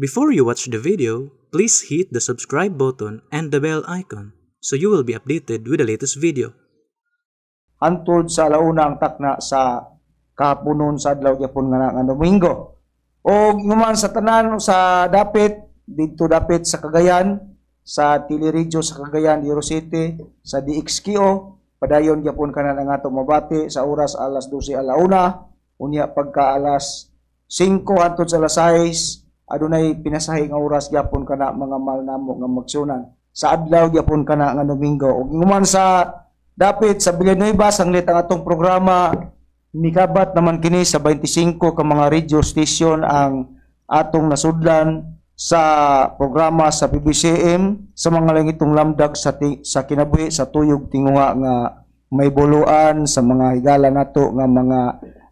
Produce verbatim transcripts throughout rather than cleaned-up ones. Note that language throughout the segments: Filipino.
Before you watch the video, please hit the subscribe button and the bell icon so you will be updated with the latest video. Antod sa alauna ang takna sa kapunon sa adlaw gyapon nga nga Domingo. O human sa tanan sa dapit dito dapit sa Cagayan, sa Teleradyo sa Cagayan, Oro City, sa D X Q O, padayon gyapon kana nga atong mabati sa oras alas dose alauna, unya pagka alas singko antod sa alas sais. Adunay pinasahi nga oras gyapon kana mga malnamo nga magsunan sa adlaw gyapon kana nga Domingo. Ug ingon sa dapit sa Blenueva sanglit ang atong programa ni Kabat naman kini sa twenty-five ka mga radio station ang atong nasudlan sa programa sa P B C M sa mga langitong lamdag sa sa kinabuhi sa tuyog tingunga nga may buluan sa mga higala nato nga mga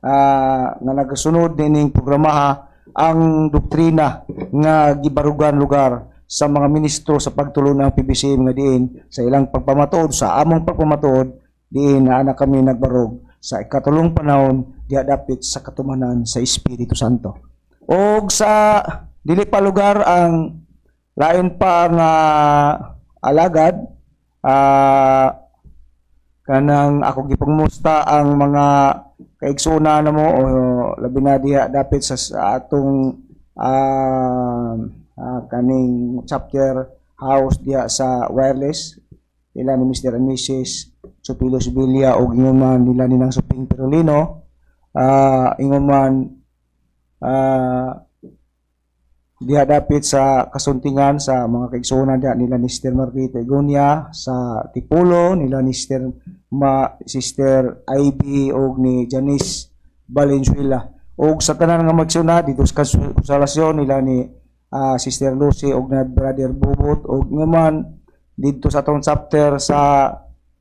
uh, nga nagasunod nining programaha ang doktrina nga gibarugan lugar sa mga ministro sa pagtulon ng P B C M nga diin sa ilang pagpamatuod sa among pagpamatuod diin na ana kami nagbarog sa ikatulong panahon diha dapit sa katumanan sa Espiritu Santo. Og sa dili pa lugar ang lain pa nga alagad uh, kanang ako gipangmusta ang mga kaigsuna na mo o labi na diya dapit sa atong uh, uh, kaning chapter house diya sa wireless nila ni Mister and Missus Sopilos Villa o ingoman nila ni ng Soping Pirolino uh, ingoman uh, diya dapit sa kasuntingan sa mga kaigsuna diya nila ni Sister Marvita Egunia sa Tipulo nila ni Sister ma Sister Ivy og ni Janice Valenzuela og sa tanan nga magsunod dito sa konsolasyon nila ni uh, Sister Lucy og na Brother Bubot og naman dito sa atong chapter sa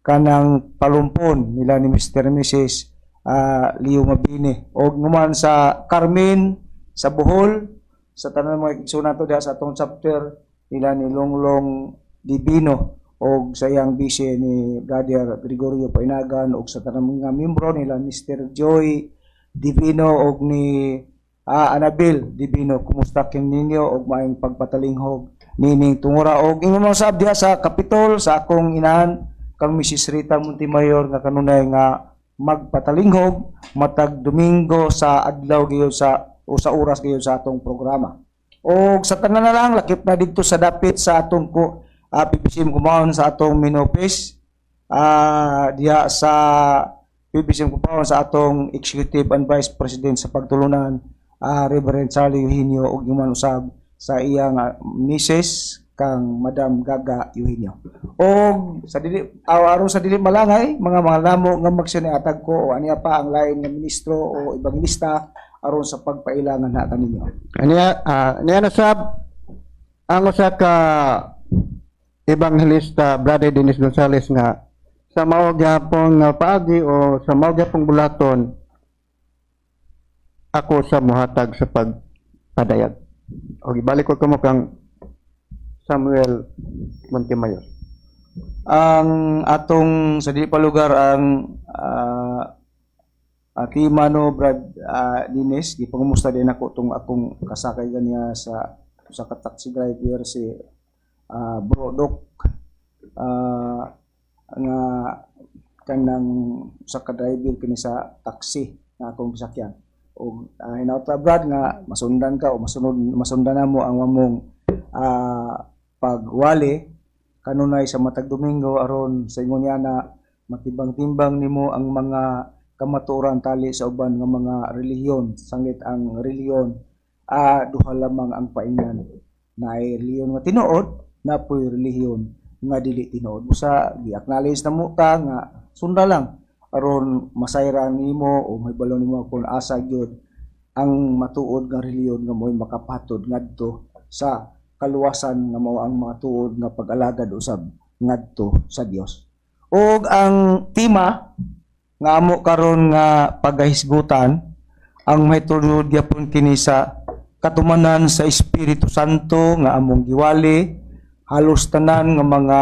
kanang palumpon nila ni Mister and Missus uh, Leo Mabini og naman sa Carmen sa Bohol sa tanan mga sunod to sa atong chapter nila ni Longlong Divino og sa iyang bise ni Brother Gregorio Paynagan og sa tanang mga membro nila Mister Joy Divino og ni ah, Anabel Divino. Kumusta kin ninyo og maayong pagpatalinghog nining tungura og ingon sa abdiha sa Kapitol sa akong inahan kang Missus Rita Montemayor nga kanunay nga magpatalinghog matag Domingo sa adlaw gyud sa o sa oras gyud sa atong programa. Og sa tanan na lang lakip na didto sa dapit sa atong ko Uh, P B C M kumaon sa atong minopis uh, diya sa P B C M kumaon sa atong Executive and Vice President sa pagtulunan uh, Reverend Charlie Eugenio og yung manusab sa iyang uh, Missus kang Madam Gaga Eugenio. Og sa dili araw sa dili malangay mga mga lamo nga magsineatag ko o aniya pa ang lain nga ministro o ibang lista aron sa pagpailangan na ninyo. Aniya uh, aniya nasab ang usa ka Evangelista Brother Dennis Gonzales nga sa mauga pong paagi o sa mauga pong bulaton ako sa muhatag sa pagpadayag. Okay, balik ko kamo kang Samuel Montemayor. Ang atong sa di pa lugar ang uh, ati mano Brad uh, Dennis gipangumusta din ako tong akong kasakay ganiya sa sa taxi driver si Uh, bro dok uh, nga kanang sa ka-driver kini sa taxi na akong sakyan o uh, hinauta Brad nga masundan ka o masunod masundan na mo ang among uh, pagwali kanunay sa matag Domingo aron sa ingon niya na matibang-timbang nimo ang mga kamatuoran tali sa uban nga mga relihiyon sanglit ang relihiyon uh, duha lamang ang paingnan na relihiyon nga tinuod na po'y relihiyon nga dili tinood busa gi-acknowledge na mo ta nga sunda lang aron masayran nimo o mahibalo nimo kon asa gyud ang matuod nga relihiyon nga mo'y makapatod ngadto sa kaluwasan nga mao ang matuod nga pag-alagad usab ngadto sa Dios. Og ang tema nga amo karon nga pagahisgutan ang mahitungod gyapon kini sa katumanan sa Espiritu Santo nga among giwali halos tanan ng mga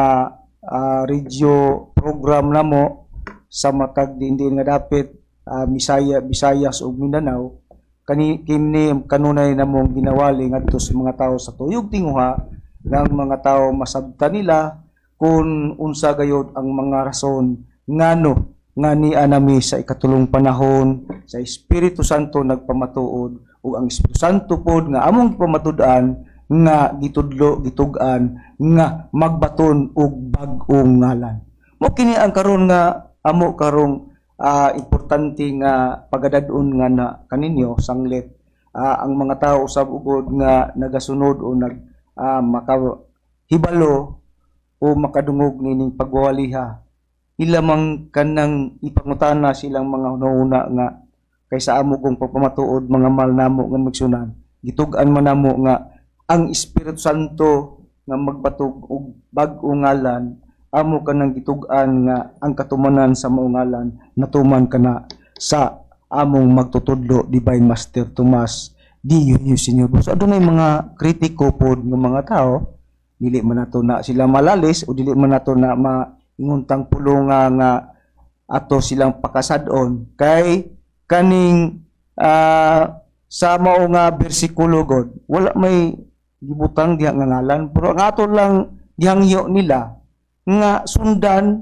uh, radio program namo sa matag diin nga dapit uh, Misaya, Visayas ug Mindanao kani kini kanunay namong ginawaling adto sa mga tao sa tuyog tinguha ng mga tao masabta nila kun unsa gayod ang mga rason ngano ngani anami sa ikatulong panahon sa Espiritu Santo nagpamatuod ug ang Espiritu Santo pod nga among pamatud-an nga gitudlo gitugan nga magbaton og bag-ong ngalan mo kini ang karon nga amo karong Uh, importante nga pagadadon nga na kaninyo sanglit uh, ang mga tao usab ugod nga nagasunod o nag uh, makahibalo o makadungog nining pagwawaliha ilamang kanang ipangutana silang mga una-una nga kaysa amo kong pagpamatuod mga mahal namo nga magsunan gitug-an man namo nga ang Espiritu Santo nga magbatog og bag-ong ngalan amo ka ng gitugan nga ang katumanan sa maungalan natuman ka na sa among magtutudlo Divine Master Tomas D. Eugenio Senior So adunay mga kritiko pod ng mga tao dili man nato na sila malalis o dili man nato na mainguntang pulong nga, nga ato silang pakasad-on kay kaning uh, sa mao nga bersikulo god wala may gibutang diha nga ngalan pero ang ato lang gihangyo nila nga sundan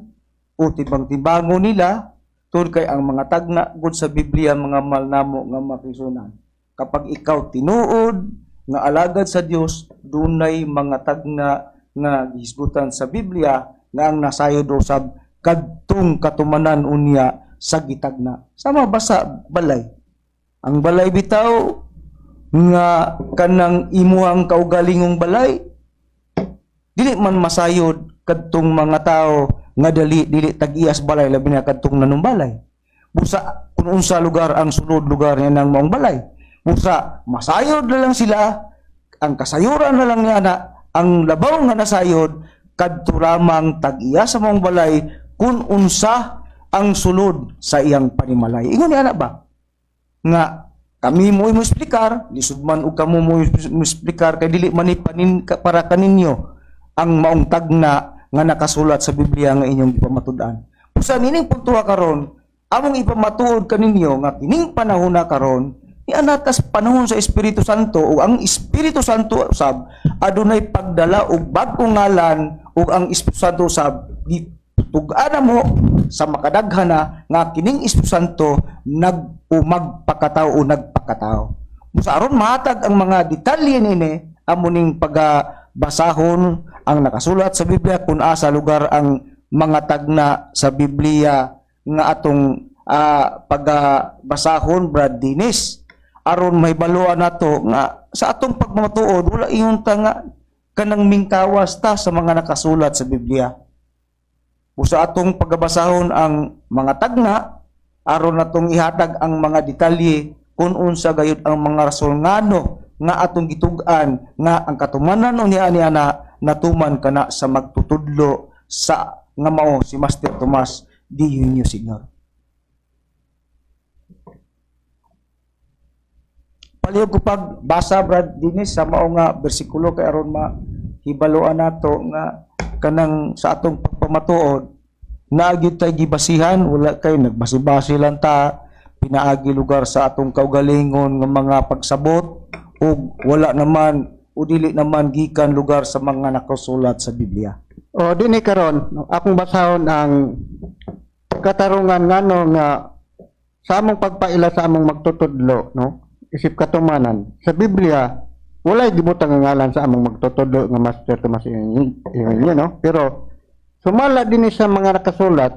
o tibang-tibango nila tud kay ang mga tagna gud sa Biblia mga malnamo nga makisunan kapag ikaw tinuod nga alagad sa Dios dunay mga tagna nga gisgutan sa Biblia nga ang nasayod usab kadtong katumanan unya sa gitagna sama basa balay ang balay bitaw nga kanang imuhang kaugalingong balay dili man masayod kadtong mga tao nga dali dili tag-ias balay labi na kadtong nanumbalay busa kun unsa lugar ang sulod lugar niya nang maong balay busa masayod na lang sila ang kasayuran na lang niya na ang labaw nga nasayod kadto ramang tag-ias sa maong balay kun unsa ang sulod sa iyang panimalay ingon ni ana ba nga kami mo i-explicar lisudman og kamo mo i-explicar kay dili man ipanin para kaninyo ang maong tagna nga nakasulat sa Biblia nga inyong ipamatud-an. Usa nining puntuha karon, among ipamatuod kaninyo nga kining panahon na karon, ianatas panahon sa Espiritu Santo o ang Espiritu Santo usab adunay pagdala og bag-ong ngalan ug ang Espiritu Santo usab gitug-ana mo sa makadaghana nga kining Espiritu Santo nag o magpakatao o nagpakatao. Usa aron mahatag ang mga detalye nini amo ning pagbasahon ang nakasulat sa Biblia kung asa lugar ang mga tagna sa Biblia nga atong uh, pagbasahon Brad Dennis aron mahibaluan nato nga sa atong pagmatuod wala iyong tanga kanang mingkawas ta sa mga nakasulat sa Biblia o sa atong pagbasahon ang mga tagna aron natong ihatag ang mga detalye kung unsa gayud ang mga rason ngano nga atong gitug-an nga ang katumanan o niya niana natuman ka na sa magtutudlo sa nga mao si Master Tomas D. Eugenio Senior Palihog ko pagbasa Brad Dennis sa mao nga bersikulo kay aron mahibaloan nato nga kanang sa atong pagpamatuod naagit tay gibasihan wala kay nagbasi-basi lang ta pinaagi lugar sa atong kaugalingon nga mga pagsabot ug wala naman o dili naman gikan lugar sa mga nakasulat sa Biblia. O din karon, akong basahon ang katarungan nga no, nga sa among pagpaila sa among magtutudlo, no? Isip katumanan. Sa Biblia, walay gibutang ang ngalan sa among magtutudlo nga Master Tomas Eugenio, no? Pero sumala din sa mga nakasulat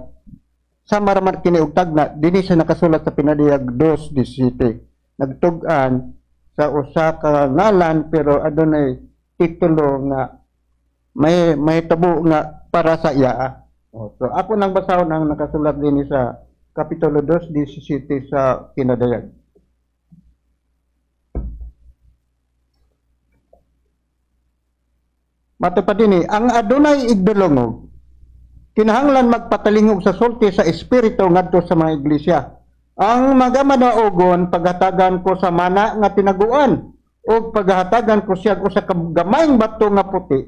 sa maramat kini og tagna din sa nakasulat sa pinadiyag two seventeen. Nagtug-an sa usa ka ngalan pero adunay titulo nga may may tabo nga para sa iya. So ako nang basahon ang nakasulat din sa Kapitulo two seventeen sa kinadayag. Matupad din ang adunay igdulongog kinahanglan magpatalingog sa sulti sa espiritu ngadto sa mga iglesia. Ang magamanaogon, paghatagan ko sa mana nga tinaguan o paghatagan ko siya usa ka gamayng bato nga puti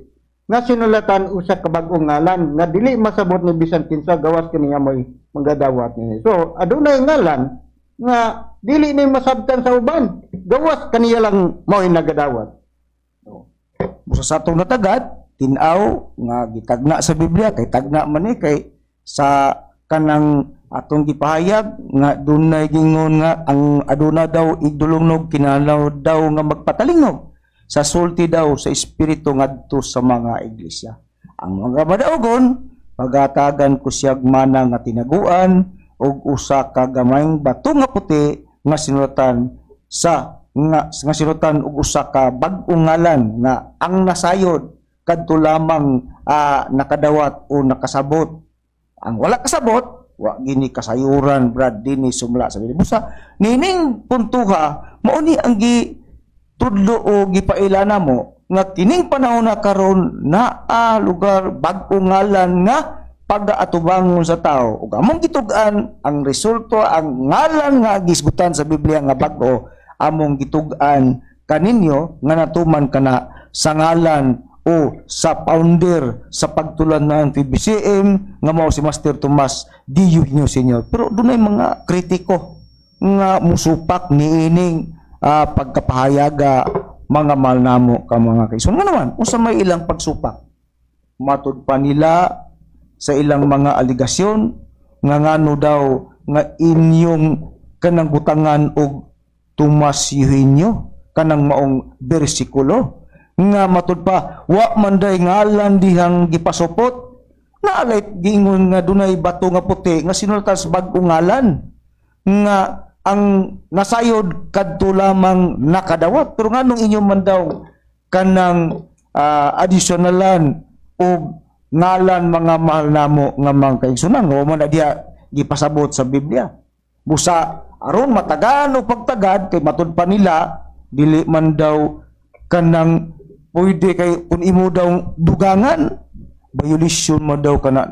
nga sinulatan usa ka bag-ong ngalan nga dili masabot ni bisan kinsa gawas kini nga moy mangadawat ni. So adunay ngalan nga dili ni masabtan sa uban, gawas kaniya lang mao nagadawat. No. Sa atong natagad tinaw nga gitagna sa Biblia kay tagna man ni kay sa kanang atong gipahayag nga dunay gingon nga ang aduna daw idulungnog kinalaw daw nga magpatalingog sa sulti daw sa espiritu ngadto sa mga iglesia. Ang mga badaogon pagatagan ko siyag mana nga tinaguan o usa ka gamayng bato nga puti nga sinutan sa nga, nga sinutan og usa ka bag-ong ngalan nga ang nasayod kadto lamang uh, nakadawat o nakasabot. Ang wala kasabot wa gini kasayuran brad dinhi sumla sa Biblia. Nining puntuha mao ni ang gitudlo o gipailana mo nga kining panahon na karon na ah, lugar bag-o ngalan nga pag-aatubangon sa tao ug among gitug-an ang resulta ang ngalan nga gisgutan sa Biblia nga bag-o among gitug-an kaninyo nga natuman kana sa ngalan o sa founder sa pagtulad ng P B C M nga mao si Master Tomas D. Eugenio Senior Pero dunay mga kritiko nga musupak niining ah, pagkapahayaga mga malnamo ka mga kaisun. Nga naman, unsa may ilang pagsupak, matud pa nila sa ilang mga aligasyon, nga ngano daw, nga inyong kanang butangan o tumasiyuhin nyo, kanang maong bersikulo, nga matud pa, wa manday ngalan dihang gipasupot, na alay gingon nga dunay bato nga puti, nga sinultas bag-ong ngalan, nga ang nasayod kadto lamang nakadawat. Pero nganong inyo man daw kanang uh, additionalan o ngalan mga mahal namo nga mga kaigsunan o man diya gipasabot sa Biblia. Busa aron matagan o pagtagad kay matud pa nila dili man daw kanang pwede kay kun imo daw dugangan violation mo daw kana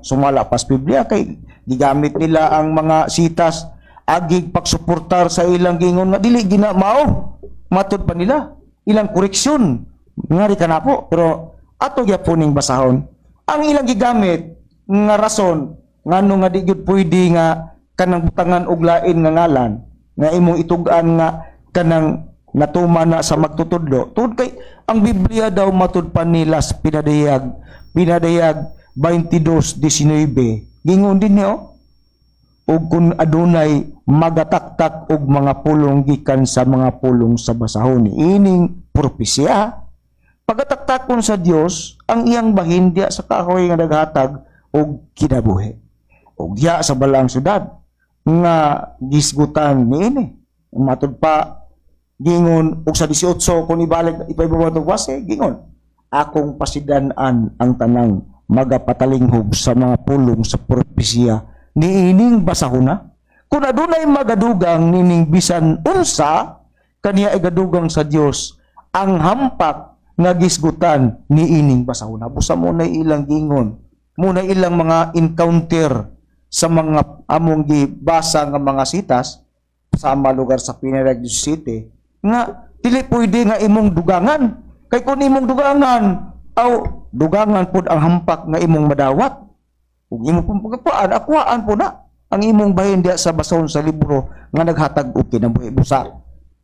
sumala pas Biblia kay gigamit nila ang mga sitas agig pagsuportar sa ilang gingon nga dili ginamao matud pa nila ilang koreksyon ngari kanapo. Pero ato gyapuning basahon ang ilang gigamit nga rason ngano nga di gyud pwede nga kanang butangan og lain nga ngalan nga imong itug-an nga kanang natuma na sa magtutudlo tud kay ang Biblia daw matud pa nila sa pinadayag pinadayag baintidus disinuybe gingon din niyo ug kun adunay magataktak og mga pulong gikan sa mga pulong sa basahon ining propesya pagataktakon sa Dios ang iyang bahindya sa kahoy nga naghatag og kinabuhi og diha sa balang syudad nga gisgutan niini. Matud pa gingon og sa eighteen kun ibalik ipaibabato kwase gingon akong pasidan-an ang tanang magapatalinghob sa mga pulong sa propesya niining basahuna kun adunay magadugang nining bisan unsa kaniya igadugang sa Dios ang hampak nga gisgutan niining basahuna. Busa mo na ilang gingon mo na ilang mga encounter sa mga among gibasa nga mga sitas sa mga lugar sa Pinarag City nga dili pwede nga imong dugangan kay kun imong dugangan aw dugangan pud ang hampak nga imong madawat. Kung imo pong pagkapuan, akuhaan po na ang imong bahin diya sa basahon sa libro nga naghatag og kinabuhi. Busa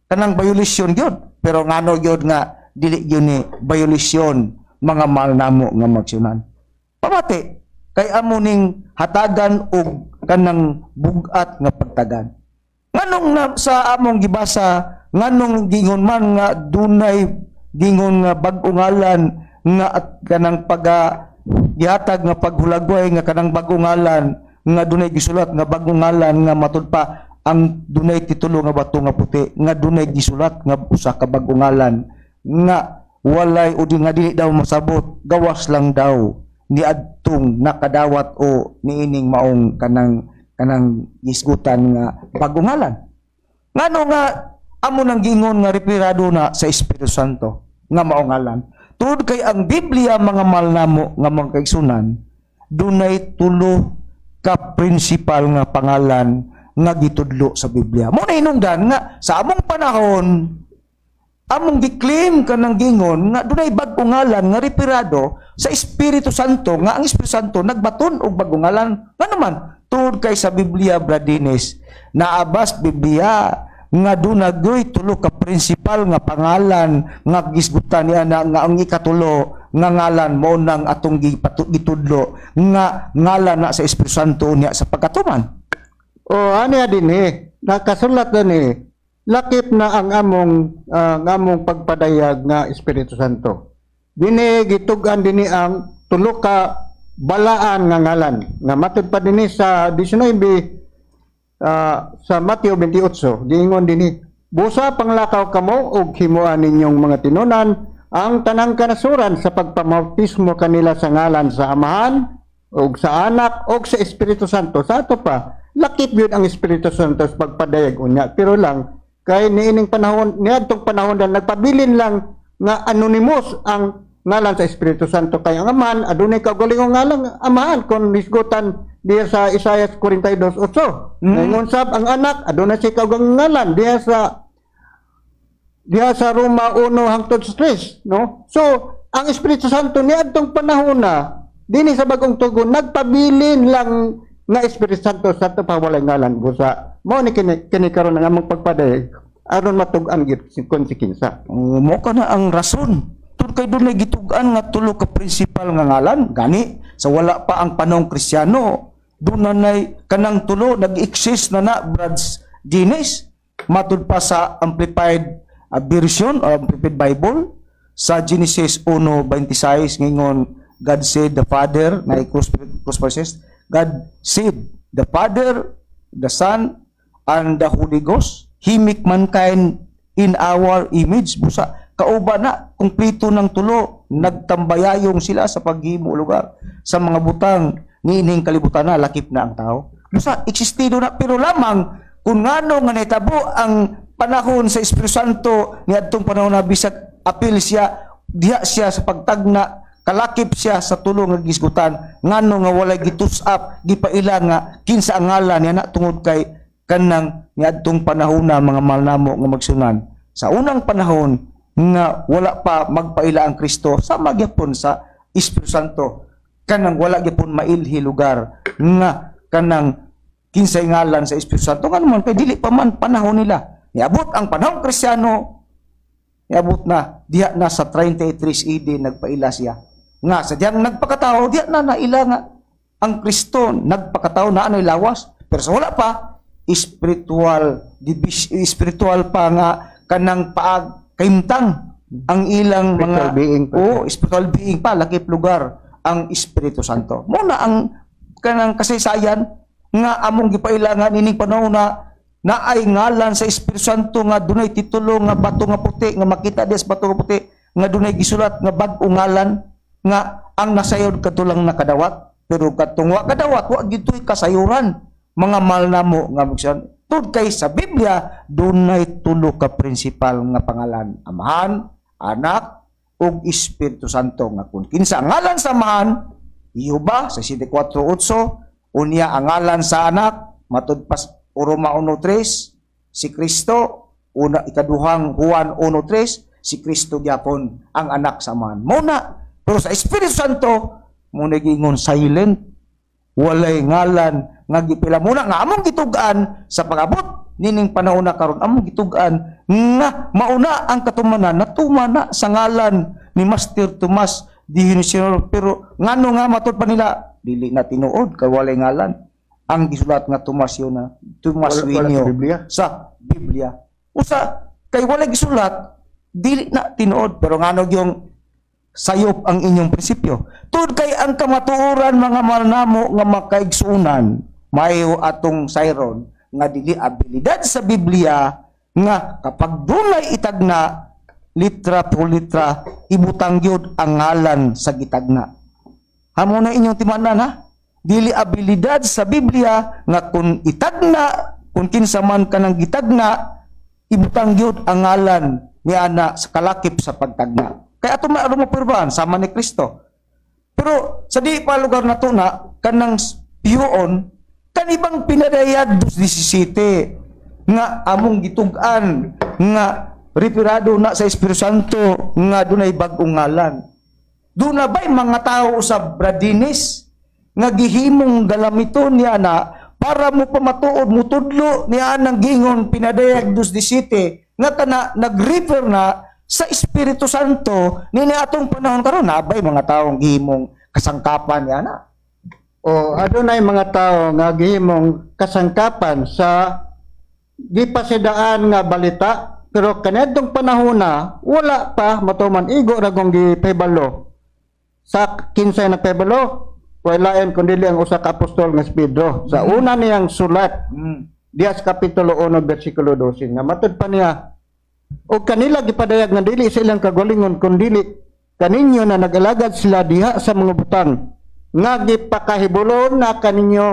kanang violation gyud. Pero ngano gyud nga dili gyud ni violation mga mahal namo nga magsunan. Pamati kay amo ning hatagan og kanang bugat nga pagtagan. Nganong na sa among gibasa nganong gingon man nga dunay gingon nga bag-ong ngalan nga at kanang paga gihatag nga paghulagway nga kanang bag-ong ngalan nga dunay gisulat nga bag-ong ngalan nga matud pa ang dunay titulo nga bato nga puti nga dunay gisulat nga usa ka bag-ong ngalan nga walay o di nga dili daw masabot gawas lang daw ni adtong nakadawat o niining maong kanang kanang gisgutan nga bag-ong ngalan. Ngano nga amo nang gingon nga referado na sa Espiritu Santo nga maong ngalan. Tuod kay ang Biblia mga malnamo nga mga kaigsunan dunay tulo ka principal nga pangalan nga gitudlo sa Biblia. Mo na hinungdan nga sa among panahon among giklaim kanang gingon nga dunay bag-ong ngalan nga reperado sa Espiritu Santo nga ang Espiritu Santo nagbaton og bag-ong ngalan. Nga naman Tud kay sa Biblia, Bradinis, naabas Biblia nga dunagoy tulo ka principal nga pangalan nga gisgutan ni ana nga ang ikatulo nga ngalan mo nang atong gitudlo nga ngalan na sa Espiritu Santo niya sa pagkatuman. Oh, ano ya din eh, nakasulat din eh, lakip na ang among uh, ang among pagpadayag nga Espiritu Santo. Dini gitugan dini ang tulo ka balaan nga ngalan nga matud pa din sa nineteen Uh, sa Mateo twenty-eight, giingon dinhi, busa panglakaw kamo ug himuan ninyong mga tinunan ang tanang kanasuran sa pagpamautismo kanila sa ngalan sa Amahan ug sa Anak ug sa Espiritu Santo. Sa ato pa, lakip yun ang Espiritu Santo sa pagpadayag unya. Pero lang kay niining panahon, niadtong panahon na nagpabilin lang nga anonymous ang ngalan sa Espiritu Santo kay ang Amahan adunay kaugalingong ngalan Amahan kon nisgutan diya sa Isaiah forty-two eight. Mm. Ngayon sab ang anak, aduna siya kaugang ngalan diya sa diya sa Roma one hangtod sa three, no? So, ang Espiritu Santo niadtong panahon na dinhi sa bagong tugon nagpabilin lang nga Espiritu Santo sa ato pa walay ngalan busa. Mao ni kini kini karon nga among pagpadayag aron matug-an gid konsekensa. Mo kana ang rason kay doon ay gitugan nga tulo ka principal nga ngalan gani sa wala pa ang panahong Kristiano doon nanay kanang tulo nag-exist na na Brad's Guinness matud pa sa amplified uh, version or amplified Bible sa Genesis one twenty-six ngingon God said the Father na cross verses God said the Father, the Son and the Holy Ghost he make mankind in our image busa kauban na, kumplito ng tulo, nagtambayayong sila sa paghimo lugar sa mga butang niining kalibutan na, lakip na ang tao. Busa, existido na, pero lamang kung ngano nga netabo ang panahon sa Espiritu Santo niadtong panahon na bisag apil siya, diha siya sa pagtagna, kalakip siya sa tulo nga gisgutan, ngano nga walay gitusap, gipaila nga kinsa ang ngalan niya na tungod kay kanang niadtong panahon na mga malnamo nga magsunan. Sa unang panahon, nga wala pa magpaila ang Kristo sama gyapon sa Espiritu Santo kanang wala gyapon mailhi lugar nga kanang kinsay ngalan sa Espiritu Santo kanang man kay dili pa man panahon nila niabot ang panahon Kristiyano niabot na diha na sa thirty-eight A D nagpaila siya nga sa diyang nagpakatao diha na naila nga ang Kristo nagpakatao na anoy lawas pero sa wala pa spiritual spiritual pa nga kanang paag kaimtang ang ilang spiritual mga being pa. Oh, spiritual being pa lakip lugar ang Espiritu Santo. Muna ang kanang kasaysayan nga among gipailangan ining panahon na naay ngalan sa Espiritu Santo nga dunay titulo nga bato nga puti nga makita des bato nga puti nga dunay gisulat nga bag-o ngalan nga ang nasayod katulang nakadawat pero katong wa kadawat wa gitoy kasayuran mga malnamo nga magsan. Tud kay sa Biblia, dunay tulo ka principal nga pangalan, Amahan, Anak, ug Espiritu Santo nga kun kinsa ang ngalan sa Amahan, iuba sa sixty-four eight, unya ang ngalan sa Anak, matud pa Roma one three, si Kristo, una ikaduhang Juan one three, si Kristo gyapon ang anak sa Amahan. Muna, pero sa Espiritu Santo, muna gingon silent, walay ngalan nga gipila muna nga among gitugaan sa pagabot nining panahon na karon among gitugaan nga mauna ang katumanan natumana sa ngalan ni Master Tomas D. Eugenio Senior pero ngano nga matud pa nila dili na tinuod kay walay ngalan ang gisulat nga Tomas yun na Tomas Eugenio sa Biblia usa kay walay gisulat dili na tinuod pero ngano yung sayop ang inyong prinsipyo. Tud kay ang kamatuoran mga malnamo nga makaigsunan, mayo atong sayron nga dili abilidad sa Biblia nga kapag dunay itagna litra po litra ibutang gyud ang ngalan sa gitagna. Hamo na inyong timanan ha. Dili abilidad sa Biblia nga kun itagna kun kinsa man kanang gitagna ibutang gyud ang ngalan niana sa kalakip sa pagtagna. Kaya ato maaro mo pirbahan sama ni Kristo. Pero sa di pa lugar na to na kanang piyoon kanibang pinadayad two seventeen nga among gitug-an nga referado na sa Espiritu Santo nga dunay bag-ong ngalan. Duna bay mga tao sa Bradinis nga gihimong galamiton niya na para mo pamatuod mo tudlo niya ng gingon pinadayag dus di city nga tana nag-refer na sa Espiritu Santo nini atong panahon karon nabay mga taong gihimong kasangkapan niya na. O adunay mga tao nga gihimong kasangkapan sa gipasidaan nga balita pero kanadtong panahon na wala pa matuman igo ragong gipebalo sa kinsay na pebalo. Wala yan kundili ang usa ka apostol nga si Pedro. Sa una niyang sulat, mm. Dias Kapitulo one, versikulo twelve, nga matud pa niya, o kanila gipadayag na dili silang kagalingon kundili kaninyo na nagalagad sila diha sa mga butang. Nga gipakahibulon na kaninyo,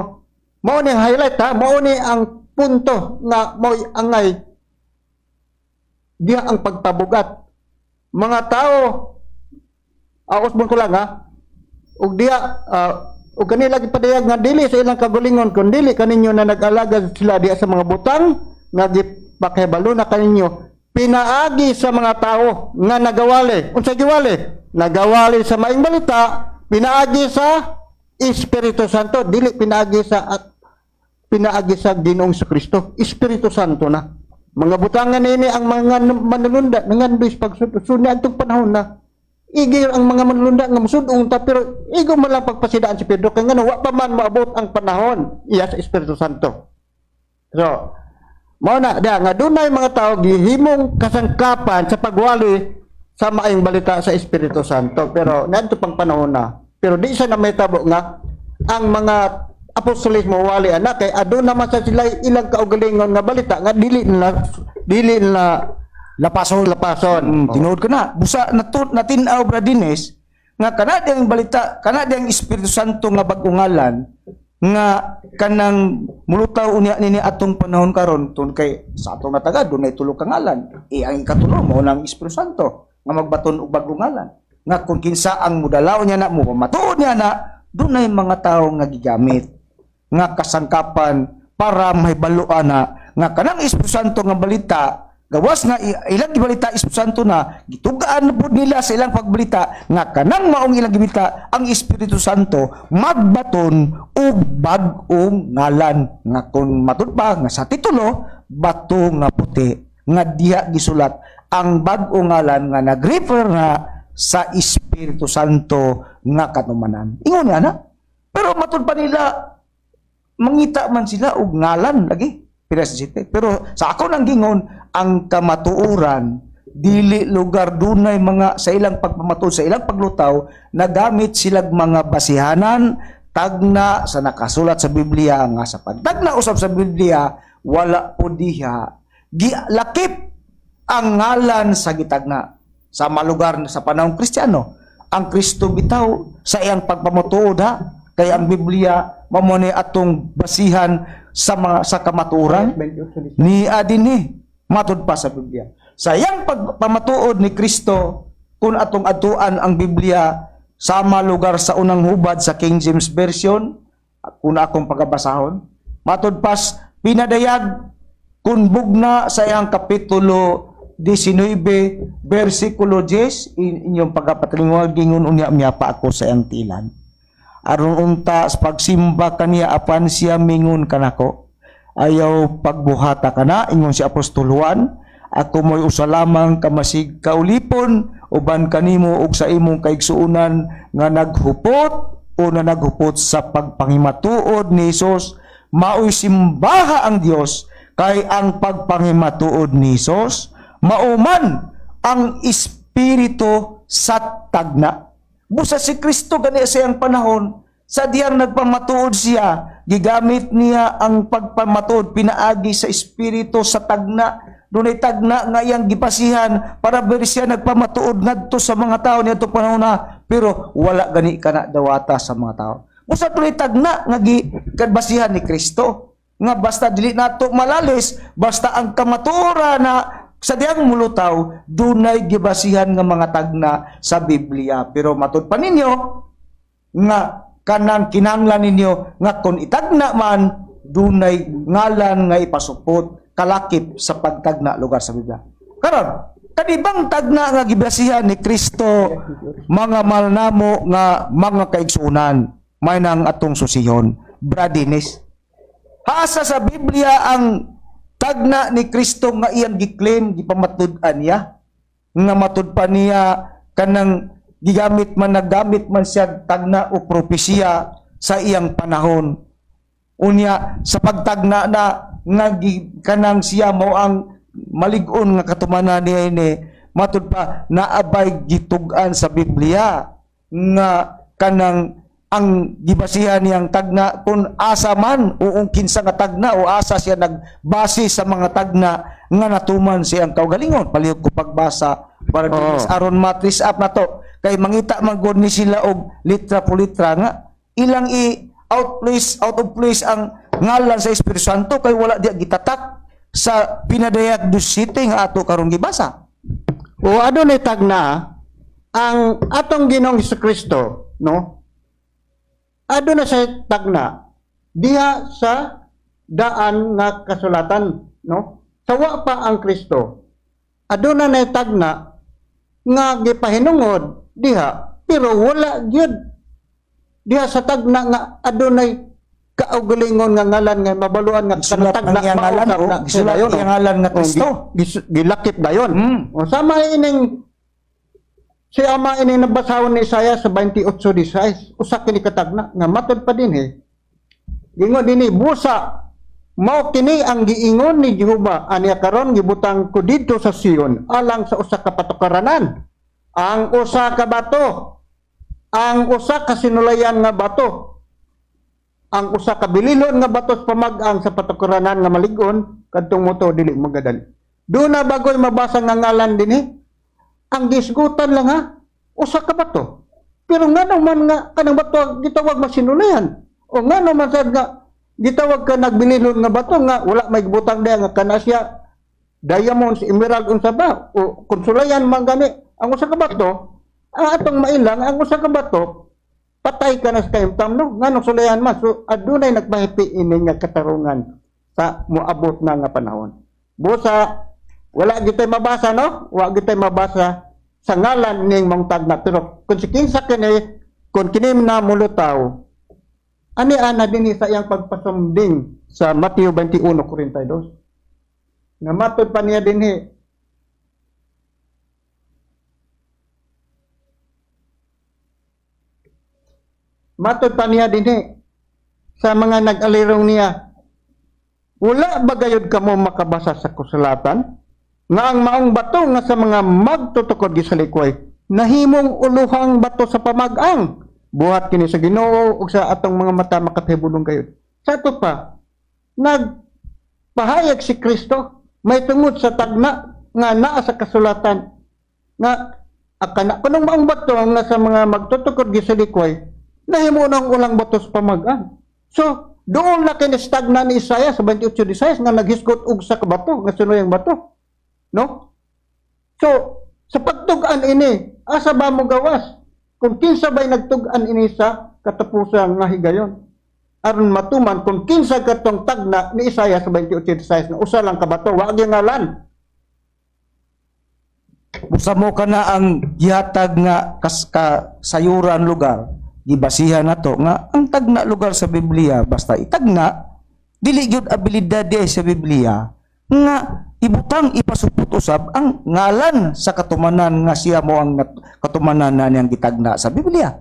mauni ang highlight ha, mauni ang punto na mo'y angay diha ang pagtabugat. Mga tao, akusbon ko lang ha, ug dia uh, ug kanila gipadayag nga dili sa ilang kagalingon kun dili kaninyo na nag-alagad sila diha sa mga butang nga gipakahibalo na kaninyo pinaagi sa mga tao nga nagawali unsa giwali nagawali sa maayong balita pinaagi sa Espiritu Santo dili pinaagi sa at pinaagi sa Ginoong Kristo Espiritu Santo na mga butangan nini ang mga manununda ngandoy pagsunod adtong panahon na igil ang mga manlunda nga musudong ta pero igo man lang pagpasidaan si Pedro kay ngano wa pa man maabot ang panahon iya sa Espiritu Santo. So mao na da nga dunay mga tawo gihimong kasangkapan sa pagwali sa maayong balita sa Espiritu Santo pero ngadto pang panahon na pero di sa na may tabo nga ang mga apostolis mawali ana kay aduna man sa sila ilang kaugalingon nga balita nga dili na dili na lapason lapason mm, oh. Tinuod ko na busa natut natinaw Bradines nga kana diyang balita kana diyang Espiritu Santo nga bagungalan nga kanang mulutaw unya nini atong panahon karon tun kay sa atong nataga dunay tulo ka ngalan e ang ikatulo mao nang Espiritu Santo nga magbaton og bagungalan nga kung kinsa ang mudalaw nya na mo matuod nya na dunay mga tawo nga gigamit nga kasangkapan para mahibaloan na nga kanang Espiritu Santo nga balita gawas nga ilang gibalita Espiritu Santo na gitugaan po nila sa ilang pagbalita nga kanang maong ilang gibalita ang Espiritu Santo magbaton og bag-ong ngalan nga kung matud pa nga sa titulo bato nga puti nga diha gisulat ang bag-ong ngalan nga nagrefer na sa Espiritu Santo nga katumanan ingon nga na pero matud pa nila mangita man sila og ngalan lagi pero sa ako nang gingon ang kamatuoran dili lugar dunay mga sa ilang pagpamatuod sa ilang paglutaw nagamit silang mga basihanan tagna sa nakasulat sa Biblia nga sa pagtagna usab sa Biblia wala po diha gilakip ang ngalan sa gitagna sa malugar sa panahon Kristiyano ang Kristo bitaw sa iyang pagpamatuod ha kay ang Biblia mamone atong basihan sa mga sa kamatuoran ni adin ni matud pa sa Biblia sayang pagpamatuod ni Kristo kun atong atuan ang Biblia sama lugar sa unang hubad sa King James Version kun akong pagabasahon matud pas pinadayag kun bugna sa iyang kapitulo nineteen bersikulo ten inyong pagapatlingwag gingon unya miya pa ako sa iyang tilan aron unta sa pagsimba kaniya apan siya mingon kanako ayaw pagbuhata kana ingon si Apostol Juan ako moy usa lamang kamasig kaulipon uban kanimo og sa imong kaigsuonan nga naghupot o na naghupot sa pagpangimatuod ni Hesus maoy simbaha ang Dios kay ang pagpangimatuod ni Hesus mauman ang espiritu sa tagna. Busa si Kristo gani sa iyang panahon sa diyang nagpamatuod siya gigamit niya ang pagpamatuod pinaagi sa espiritu sa tagna dunay tagna nga iyang gipasihan para diri siya nagpamatuod ngadto sa mga tao niadtong panahon na pero wala gani kana dawata sa mga tao busa dunay tagna nga gibasihan ni Kristo nga basta dili nato malalis basta ang kamatuora na sa diyang mulutaw, dunay gibasihan ng mga tagna sa Biblia. Pero matud pa ninyo, nga kanang kinanglan ninyo, nga kung itagna man, dunay ngalan nga ipasupot, kalakip sa pagtagna lugar sa Biblia. Karon, kadibang tagna nga gibasihan ni Kristo, mga malnamo nga mga kaigsunan, may nang atong susiyon, Bradinis. Asa sa Biblia ang tagna ni Kristo nga iyang giklaim gipamatud-an niya, nga matud pa niya kanang gigamit man naggamit man siya tagna o propesya sa iyang panahon. Unya sa pagtagna na nga kanang siya mao ang malig-on nga katumanan niya ini, matud pa naabay gitug-an sa Biblia nga kanang ang gibasihan niyang tagna kung asa man o kinsa nga tagna o asa siya nagbase sa mga tagna nga natuman siyang kaugalingon. Palihog ko pagbasa para oh. aron matris up na to kay mangita magod ni sila og litra po litra nga ilang i out place out of place ang ngalan sa Espiritu Santo kay wala diya gitatak sa pinadayag do city nga ato karon gibasa. O adunay tagna ang atong Ginoong Jesucristo, no? Ado na sa tagna diha sa daan nga kasulatan, no? Sawa pa ang Kristo. Ado na na tagna nga gipahinungod diha, pero wala gyud diha sa tagna nga adunay kaugalingon nga ngalan nga mabaluan nga kanang tagna ngalan o gisulat nga ngalan nga Kristo gilakip dayon. O sama ining si ama ini nabasahon ni saya sa twenty-eight sixteen usa kini katagna nga matud pa din he. Gingon dinhi busa mao kini ang giingon ni Jehova ania karon gibutang ko didto sa Sion alang sa usa ka patukaranan. Ang usa ka bato, ang usa ka sinulayan nga bato, ang usa ka bililon nga bato sa pamag-ang sa patukaranan nga malig-on kadtong moto dili magadali. Do na bagoy mabasa nga ngalan dinhi. Ang gisgutan lang ha, usa ka bato. Pero nga naman nga, kanang bato, gitawag masinulayan. O nga naman sad nga, gitawag ka nagbililon nga bato nga, wala may butang daya nga kanasya, diamonds, emerald, unsa ba? O konsulayan man gani, ang usa ka bato, ang atong mailang, ang usa ka bato, patay ka na sa kayong tamno, nga nung sulayan man. So, adunay nagmahipi ini nga katarungan sa muabot na nga panahon. Busa, wala gitay mabasa, no? Wala gitay mabasa sa ngalan ning mong tagna. Pero kung si kinsa kini, kung kini na mulutaw, ani-ana din sa iyang pagpasumding sa Matthew twenty-one forty-two. Nga matod pa niya din he. Matod pa niya din he. Sa mga nag-alirong niya, wala bagayod ka mo makabasa sa kusulatan? Nga ang maong bato nga sa mga magtutukod sa likway, nahimong uluhang bato sa pamagang. Buhat kini sa Ginoo o sa atong mga mata makapahibulong kayo. Sa ito pa, nagpahayag si Kristo, may tungod sa tagna nga naa sa kasulatan. Nga, akana, kunong maong bato nga sa mga magtutukod sa likway, nahimong ang ulang bato sa pamagang. So, doon na kinistag na ni Isaiah sa twenty-eight sixteen nga naghiskot og sa bato, nga sunuyang bato. No? So, sa pagtugan ini, asa ba mo gawas? Kung kinsa ba'y nagtugan ini sa katapusan nga higayon? Aron matuman, kung kinsa katong tagna ni Isaiah sa twenty-eight sixteen na usa lang ka bato, wag yung ngalan. Busa mo ka na ang yatag nga kasayuran lugar, gibasihan na to, nga ang tagna lugar sa Biblia, basta itagna, dili gyud abilidad sa Biblia, nga ibutang ipasupot usab ang ngalan sa katumanan nga siya mo ang katumanan na niyang gitagna sa Biblia.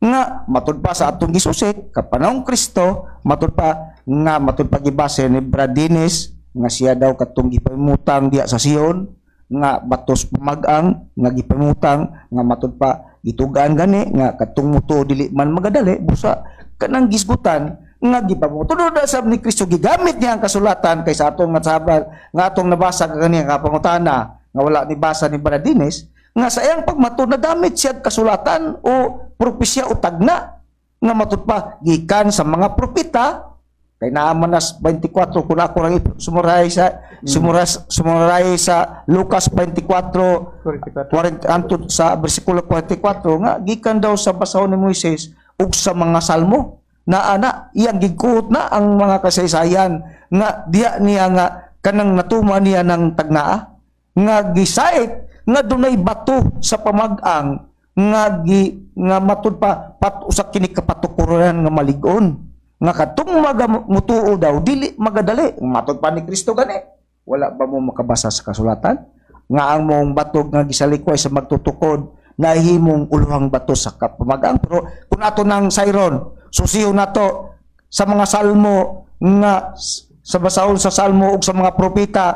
Nga matud pa sa atong gisusik kapanahong Kristo, matud pa nga matud pa gibase ni Bradinis nga siya daw katong gipamutang diya sa Sion nga batos pamagang nga gipamutang nga matud pa gitugaan gani nga katong muto dili man magadali busa kanang gisgutan nga gipamutunod sa ni Kristo gigamit niya ang kasulatan kaysa atong natsabal nga atong nabasa kaniya kapangutana nga wala ni basa ni Baradines nga sa iyang pagmatud nagamit siya kasulatan o propesya o tagna nga matud pa gikan sa mga propeta kay naa man nas twenty-four kun ako lang sumuray sa sumuras sumuray sa Lucas twenty-four forty-four antud sa bersikulo forty-four nga gikan daw sa basahon ni Moises ug sa mga salmo na ana iyang gigkuot na ang mga kasaysayan nga diya niya nga kanang natuma niya ng tagnaa nga gisait nga dunay bato sa pamagang nga gi nga matud pa pat usa kini kapatukuran nga malig-on nga katong magamutuo daw dili magadali matod pa ni Kristo gani. Wala ba mo makabasa sa kasulatan nga ang mong batog nga gisalikway sa magtutukod nahimong uluhang bato sa kapamagang? Pero kun ato nang sayron susiyo nato sa mga salmo nga sa basahon sa salmo ug sa mga propeta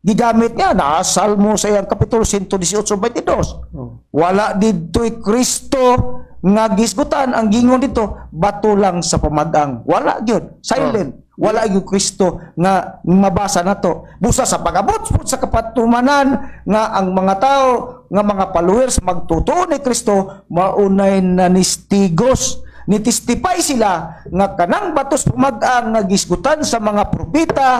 gigamit nga na salmo sa iyang kapitulo one eighteen twenty-two. Oh. Wala didtoy Kristo nga gisgutan ang gingon dito, bato lang sa pamagang. Wala gyud, silent. Oh. Wala gyud Kristo nga mabasa nato. Busa sa pagabot sa kapatumanan nga ang mga tao nga mga followers magtutuo ni Kristo maunay nanistigos. Nitistipay sila nga kanang batos pumagang nga gisgutan sa mga propeta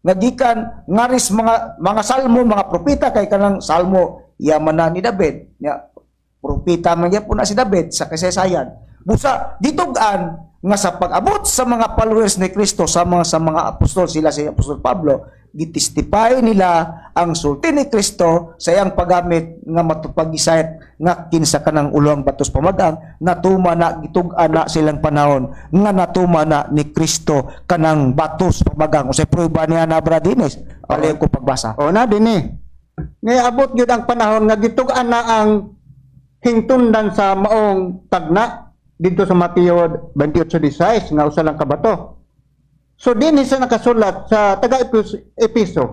nagikan ngaris mga mga salmo mga propeta kay kanang salmo yamanan ni David nya propeta man gyapon na si David sa kasaysayan. Busa ditug-an nga sa pag-abot sa mga followers ni Kristo sa mga sa mga apostol sila si Apostol Pablo gitistipay nila ang sulti ni Kristo sa iyang paggamit nga matupag-isayat nga kinsa kanang uloang batos pamagang natuma na gitug-an na silang panahon nga natuma na ni Kristo kanang batos pamagang. Usay prueba niya na Bradinis palayo ko pagbasa. O na din eh ni abot gyud ang panahon nga gitug-an na ang hingtundan sa maong tagna dito sa Mateo twenty-eight sixteen nga usa lang ka bato. So din isa nakasulat sa taga-Episo,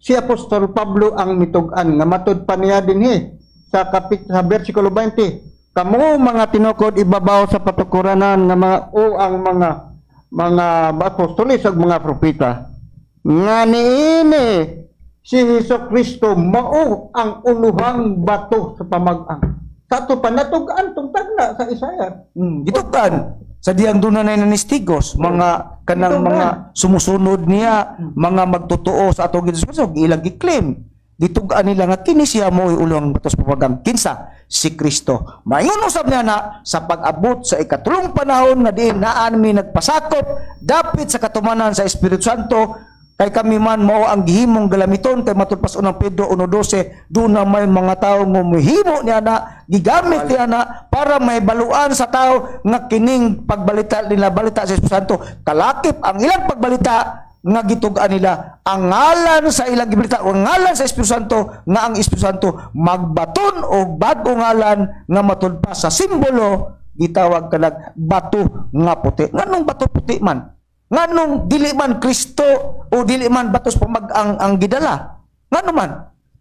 si Apostol Pablo ang mitugan nga matod pa niya dinhi sa kapit sa versikulo twenty. Kamu mga tinukod ibabaw sa patukuranan nga mga o ang mga mga apostolis ug mga propeta. Nga niini si Jesucristo mao ang uluhang bato sa pamagang. Kato pa natugan tong tagna sa Isaiah. Mm, gitugan. Sa diyang doon na nanistigos, mga kanang mga sumusunod niya, mga magtotoo sa atong ginasunog, ilang giklaim. Ditugaan nila nga kini siya mo iulong batos papagang kinsa si Kristo. Maingon usab niya na sa pag-abot sa ikatulong panahon nga diin naan mi nagpasakop dapit sa katumanan sa Espiritu Santo kay kami man mao ang gihimong galamiton kay matud pas unang Pedro one twelve do na may mga tawo nga mohimo niya na gigamit niya na para mahibaluan sa tao nga kining pagbalita nila balita sa Espiritu Santo kalakip ang ilang pagbalita nga gitug-an nila ang ngalan sa ilang gibalita o ngalan sa Espiritu Santo nga ang Espiritu Santo magbaton og bag-ong ngalan nga matud pa sa simbolo gitawag kanang bato nga puti. Nganong bato puti man? Nganong dili man Kristo o dili man batos pamagang ang gidala? Ngano man?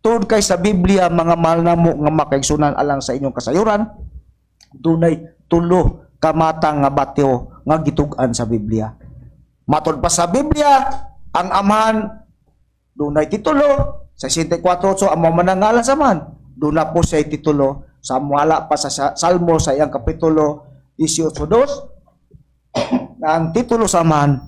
Tuod kay sa Biblia mga mahal namo nga makaigsunan alang sa inyong kasayuran, dunay tulo ka matang nga bato nga gitug-an sa Biblia. Matod pa sa Biblia, ang amahan dunay titulo sa sixty-four eight ang mamanangalan sa man. Duna po sa titulo sa muala pa sa Salmo sa iyang kapitulo eighteen two. Na ang titulo sa man,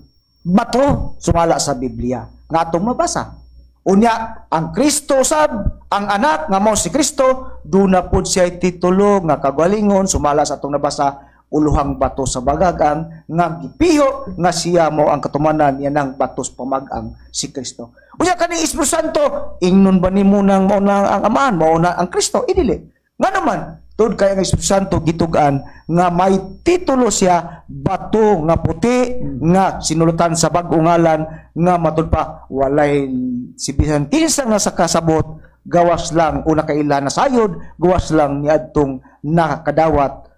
bato sumala sa Biblia. Nga itong mabasa. Unya, ang Kristo sab, ang anak nga mo si Kristo, duna po siya titulo nga kagalingon, sumala sa itong nabasa, uluhang bato sa bagagang, nga gipiho, nga siya mo ang katumanan, yan ang batos pamagang si Kristo. Unya, kaning Espiritu Santo, ingnon ba ni munang mauna ang amaan, mauna ang Kristo, idili. Nga naman, kaya ang Espiritu Santo gitugan nga may titulo siya bato nga puti nga sinulutan sa bag-ong ngalan nga matud pa walay sibisan kinsa nga sa kasabot gawas lang una kay ila nasayod gawas lang niadtong nakadawat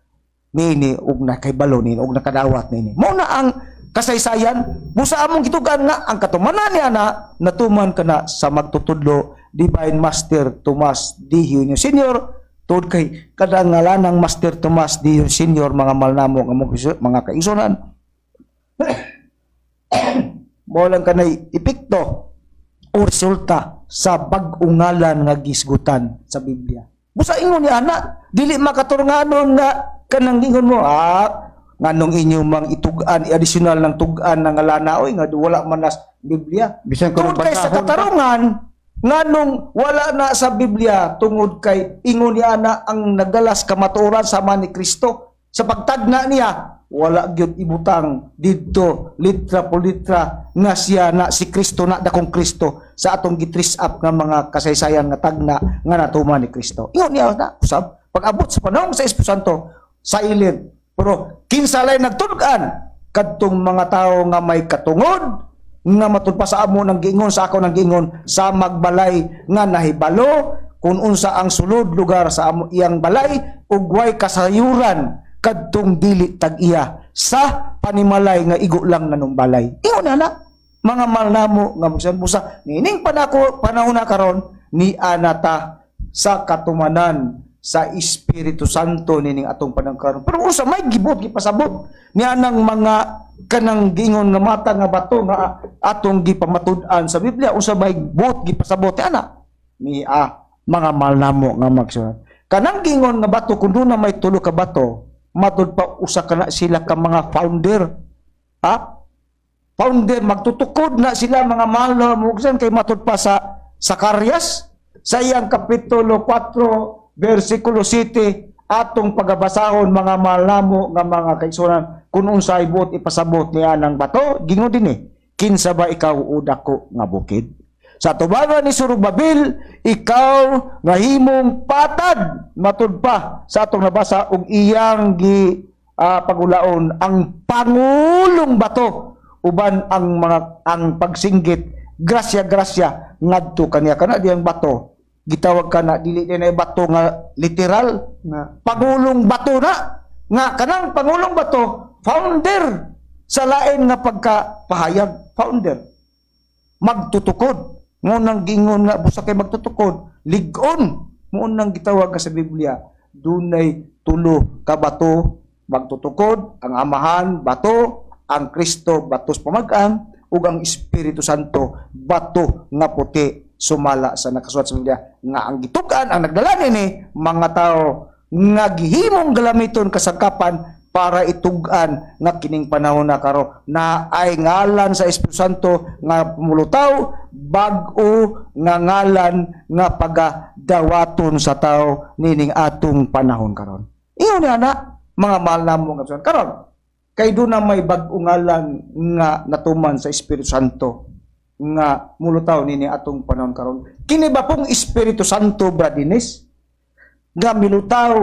nini ug nakaybalo nini ug nakadawat nini mao na ang kasaysayan. Busa among gitugan nga ang katumanan niya na natuman kana sa magtutudlo Divine Master Tomas D. Eugenio Senior Tod kay kadangalan ng Master Tomas D. Eugenio Senior mga malnamo nga mga kaigsunan mao lang kanay epekto o resulta sa bag-ong ngalan nga gisgutan sa Biblia. Busa ingon ni ana dili makaturunganon nga kanang ingon mo ah nganong inyong mang itug-an additional ng tug-an nga ngalana oy nga wala man nas Biblia bisan kun sa katarungan nganong wala na sa Biblia tungod kay ingon niya na ang nagalas kamatuoran sama ni Kristo sa pagtagna niya wala gyud ibutang didto litra po litra nga siya na si Kristo na dakong Kristo sa atong gitris up nga mga kasaysayan nga tagna nga natuma ni Kristo. Ingon niya na usab pag-abot sa panahon sa Espiritu Santo silent pero kinsa lay nagtulog-an kadtong mga tao nga may katungod nga matulpasa mo ng gingon sa ako ng gingon sa magbalay nga nahibalo kun unsa ang sulod lugar sa iyang balay ugway kasayuran kadtong dili tag-iya sa panimalay nga igo lang nanong balay. Ingon na na mga malnamo nga musan-musa nining panako panahon na karon ni anata sa katumanan sa Espiritu Santo nining atong panangkaron. Pero usa may gibot gipasabot niya nang mga kanang gingon nga mata nga bato nga atong gipamatud-an sa Biblia usa may gibot gipasabot ana ni ah, mga malnamo nga magsunod. Kanang gingon nga bato kun duna may tulo ka bato matud pa usa kana sila ka mga founder. Ha? Founder magtutukod na sila mga malnamo kay matud pa sa Sakarias sa iyang kapitulo four Versikulo City atong pagabasahon mga malamo nga mga kaigsunan kun unsay buot ipasabot niya nang bato gingon dinhi eh, kinsa ba ikaw o dako nga bukid sa tubangan ni Surubabil ikaw nga himong patad matud pa sa atong nabasa og iyang gi uh, pagulaon ang pangulong bato uban ang mga ang pagsinggit grasya-grasya ngadto kaniya kana diyang bato gitawag ka na dili na bato nga literal na pangulong bato na nga kanang pangulong bato founder sa lain nga pagkapahayag founder magtutukod ngunang gingon nga busa kay magtutukod ligon ngunang gitawag ka sa Biblia dunay tulo ka bato magtutukod ang amahan bato ang Kristo batos pamag-an ug ang Espiritu Santo bato nga puti sumala sa nakasulat sa Biblia nga ang gitugan ang nagdala nini mga tao nga gihimong galamiton kasangkapan para itugan nga kining panahon na karo na ay ngalan sa Espiritu Santo nga pumulutaw bag-o nga ngalan nga pagadawaton sa tao nining atong panahon karon. Iyon na na mga mahal namong karon karon kay duna may bag-o ngalan nga natuman sa Espiritu Santo nga mulutaw nini atong panahon karon kini ba pong Espiritu Santo bradinis nga milutaw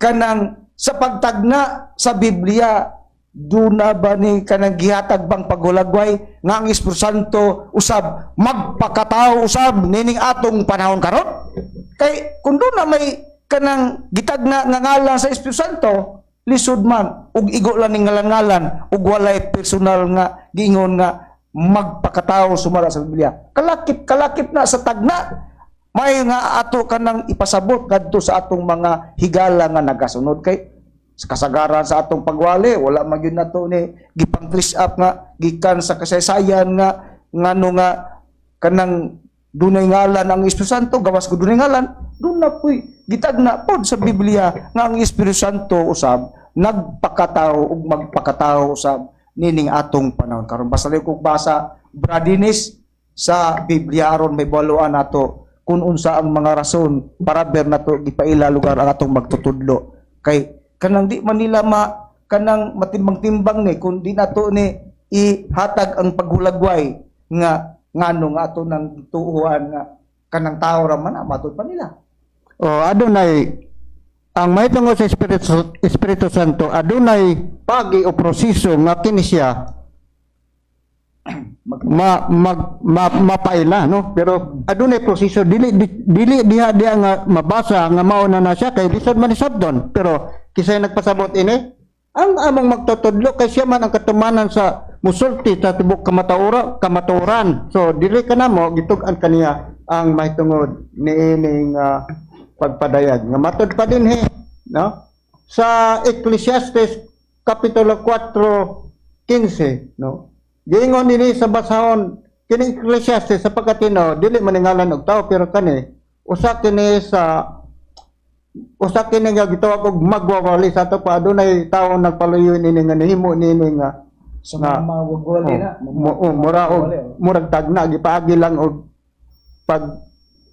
kanang sa pagtagna sa Biblia duna ba ni kanang gihatag bang paghulagway nga ang Espiritu Santo usab magpakatao usab nining atong panahon karon kay kun duna may kanang gitagna nga ngalan sa Espiritu Santo lisod man ug igo lang ning ngalan-ngalan ug walay personal nga giingon nga magpakatao sumala sa Biblia. Kalakip-kalakip na sa tagna may nga ato kanang ipasabot kadto sa atong mga higala nga nagasunod kay kasagaran sa atong pagwali wala man gyud nato ni gipang-trace up nga gikan sa kasaysayan nga ngano nga kanang dunay ngalan ang Espiritu Santo gawas ko dunay ngalan duna puy gitagna pod sa Biblia nga ang Espiritu Santo usab nagpakatao ug magpakatao usab nining atong panahon karon basta ko basa bradinis sa Biblia aron may baluan nato kun unsa ang mga rason para ber nato gipaila lugar ang atong magtutudlo kay kanang di man nila ma kanang matimbang-timbang ni kun di nato ni ihatag ang paghulagway nga ngano nga ato nang tuuhan nga kanang tao ra man matud pa nila oh adunay ang may tungo sa Espiritu, Espiritu Santo adunay pagi o proseso nga kini siya ma, mag, ma, mapaila no pero adunay proseso dili dili diha diha nga mabasa nga mao na na siya kay lisod man isabdon pero kisay nagpasabot ini ang among magtutudlo kay siya man ang katumanan sa musulti sa tibok kamataura kamaturan so dili kanamo gitug-an kaniya ang mahitungod niining uh, pagpadayag nga matud pa din he no sa Ecclesiastes kapitulo four fifteen no giingon dinhi sa basahon kining Ecclesiastes sapagkat ino dili maningalan og tao pero kani usa kini sa usa kini nga gitawag og magwawali sa ato pa adunay tao nagpaluyo nini nga nihimo nini nga sa magwawali na mura og murag tagna gipaagi lang og pag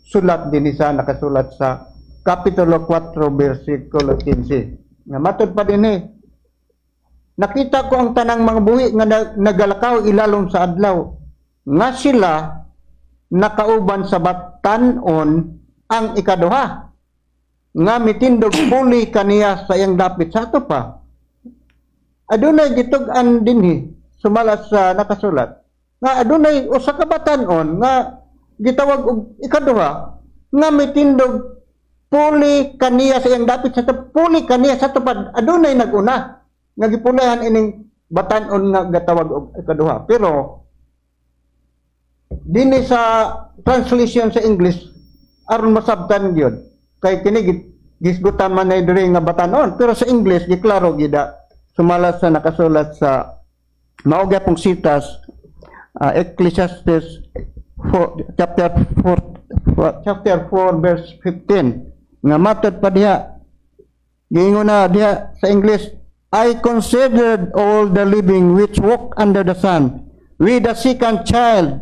sulat din isa nakasulat sa kapitulo four versikulo fifteen nga matud pa din eh nakita ko ang tanang mga buhi nga nagalakaw ilalom sa adlaw nga sila nakauban sa batan-on ang ikaduha nga mitindog puli kaniya sa iyang dapit sa ato pa adunay gitug-an dinhi sumala sa nakasulat nga adunay usa ka batan-on nga gitawag og ikaduha nga mitindog puli kaniya sa iyang dapit sa puli kaniya sa tupad adunay naguna nga gipulayan ining batan-on nga gatawag og ikaduha pero dinhi sa translation sa English aron masabtan gyud kay kini gisgutan man ay diri nga batan-on pero sa English giklaro gida sumala sa nakasulat sa maugya pong sitas uh, Ecclesiastes four, chapter four, chapter four verse fifteen nga matod pa diha giingon na diha sa English I considered all the living which walk under the sun with the second child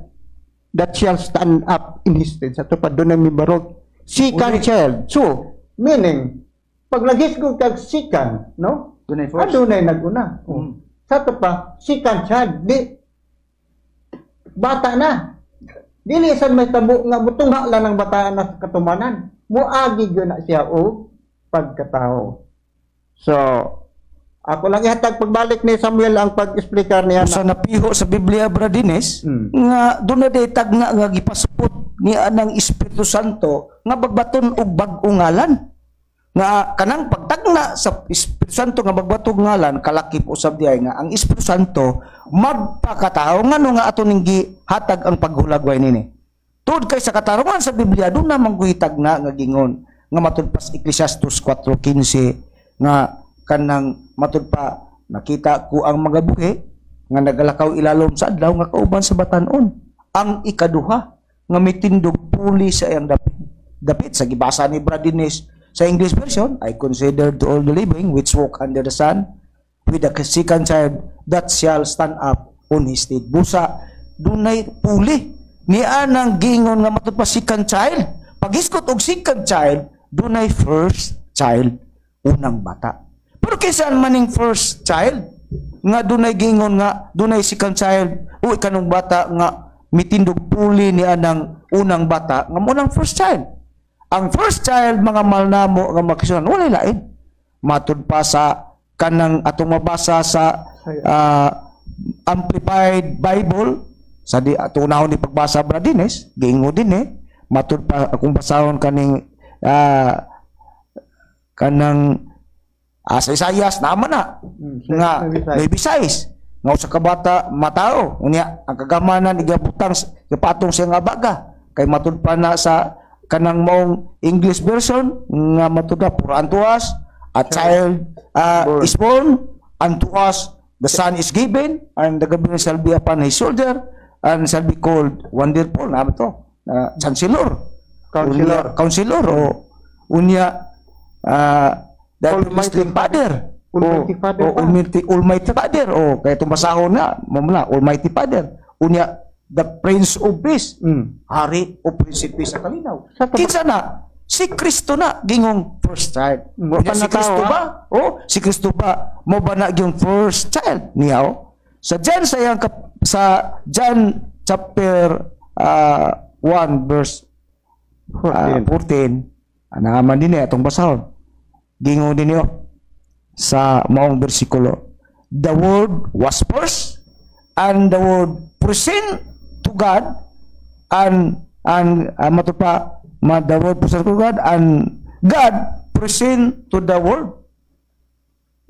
that shall stand up in his stead. Sa tupad doon ang mibarog second okay. Child so meaning pag nagis ko kag second no adunay naguna mm -hmm. Sa pa second child di bata na dili sad may tabo nga butungha lang ang bataan na sa katumanan muagi gyud na siya o pagkatao so ako lang ihatag pagbalik ni Samuel ang pag-explicar niya sa napiho sa Biblia Bradinis mm. Nga doon na detag nga nga gipasupot niya ng Espiritu Santo nga bagbaton og bag-ong ngalan nga kanang pagtagna sa Espiritu Santo nga bagbatong ngalan kalakip usab diay nga ang Espiritu Santo magpakatao ngano nga ato ning gihatag ang paghulagway nini tud kay sa katarungan sa Biblia doon na mangguhitag na nga gingon nga matudpas Ecclesiastes four fifteen nga kanang matud pa nakita ko ang mga buhi nga nagalakaw ilalom sa adlaw nga kauban sa batan-on ang ikaduha nga mitindog puli sa iyang dapit, dapit sa gibasa ni Bradinis sa English version I considered all the living which walk under the sun with the second child that shall stand up on his head busa dunay puli ni anang gingon nga matud pa second child pagiskot og second child dunay first child unang bata. Pero kinsa maning first child nga dunay gingon nga dunay second child o ikanong bata nga mitindog puli ni anang unang bata nga mo nang first child. Ang first child mga malnamo nga makisunan walay lain. Matud pa sa kanang atong mabasa sa uh, Amplified Bible sa di atong naon ni pagbasa Bradines gingon din eh matud pa akong basahon kaning uh, kanang Ah, sa Isayas, naman na. Nga, may Bisayas. Nga sa kabata, matao. Unya, ang kagamanan, igaputang, ipatong siya nga baga. Kay matulpa na sa kanang maong English version, nga matulpa, puro antuas, a child uh, is born, antuas, the son is given, and the government shall be upon his shoulder, and shall be called wonderful, na ba ito? Uh, Chancellor. Counselor. Unya, counselor, o unya, ah, uh, dahil Almighty Father, Almighty Father, o, o, Almighty, Almighty Father, o kaya tumasahon na, mamula, Almighty Father, unya, the Prince of Peace, mm. Hari o Prinsipe sa Kalinaw. Kinsa na, si Kristo na, gingong first child. Mm. Unya, si Kristo ba? O, si Kristo ba, mo ba na yung first child niya o? Sa John, sa, yang, sa John chapter uh, one verse uh, fourteen, fourteen. Naman din eh, itong basahon. Gingon din niyo sa maong bersikulo. The word was first and the word present to God and and uh, matupa ma, the word present to God and God present to the world.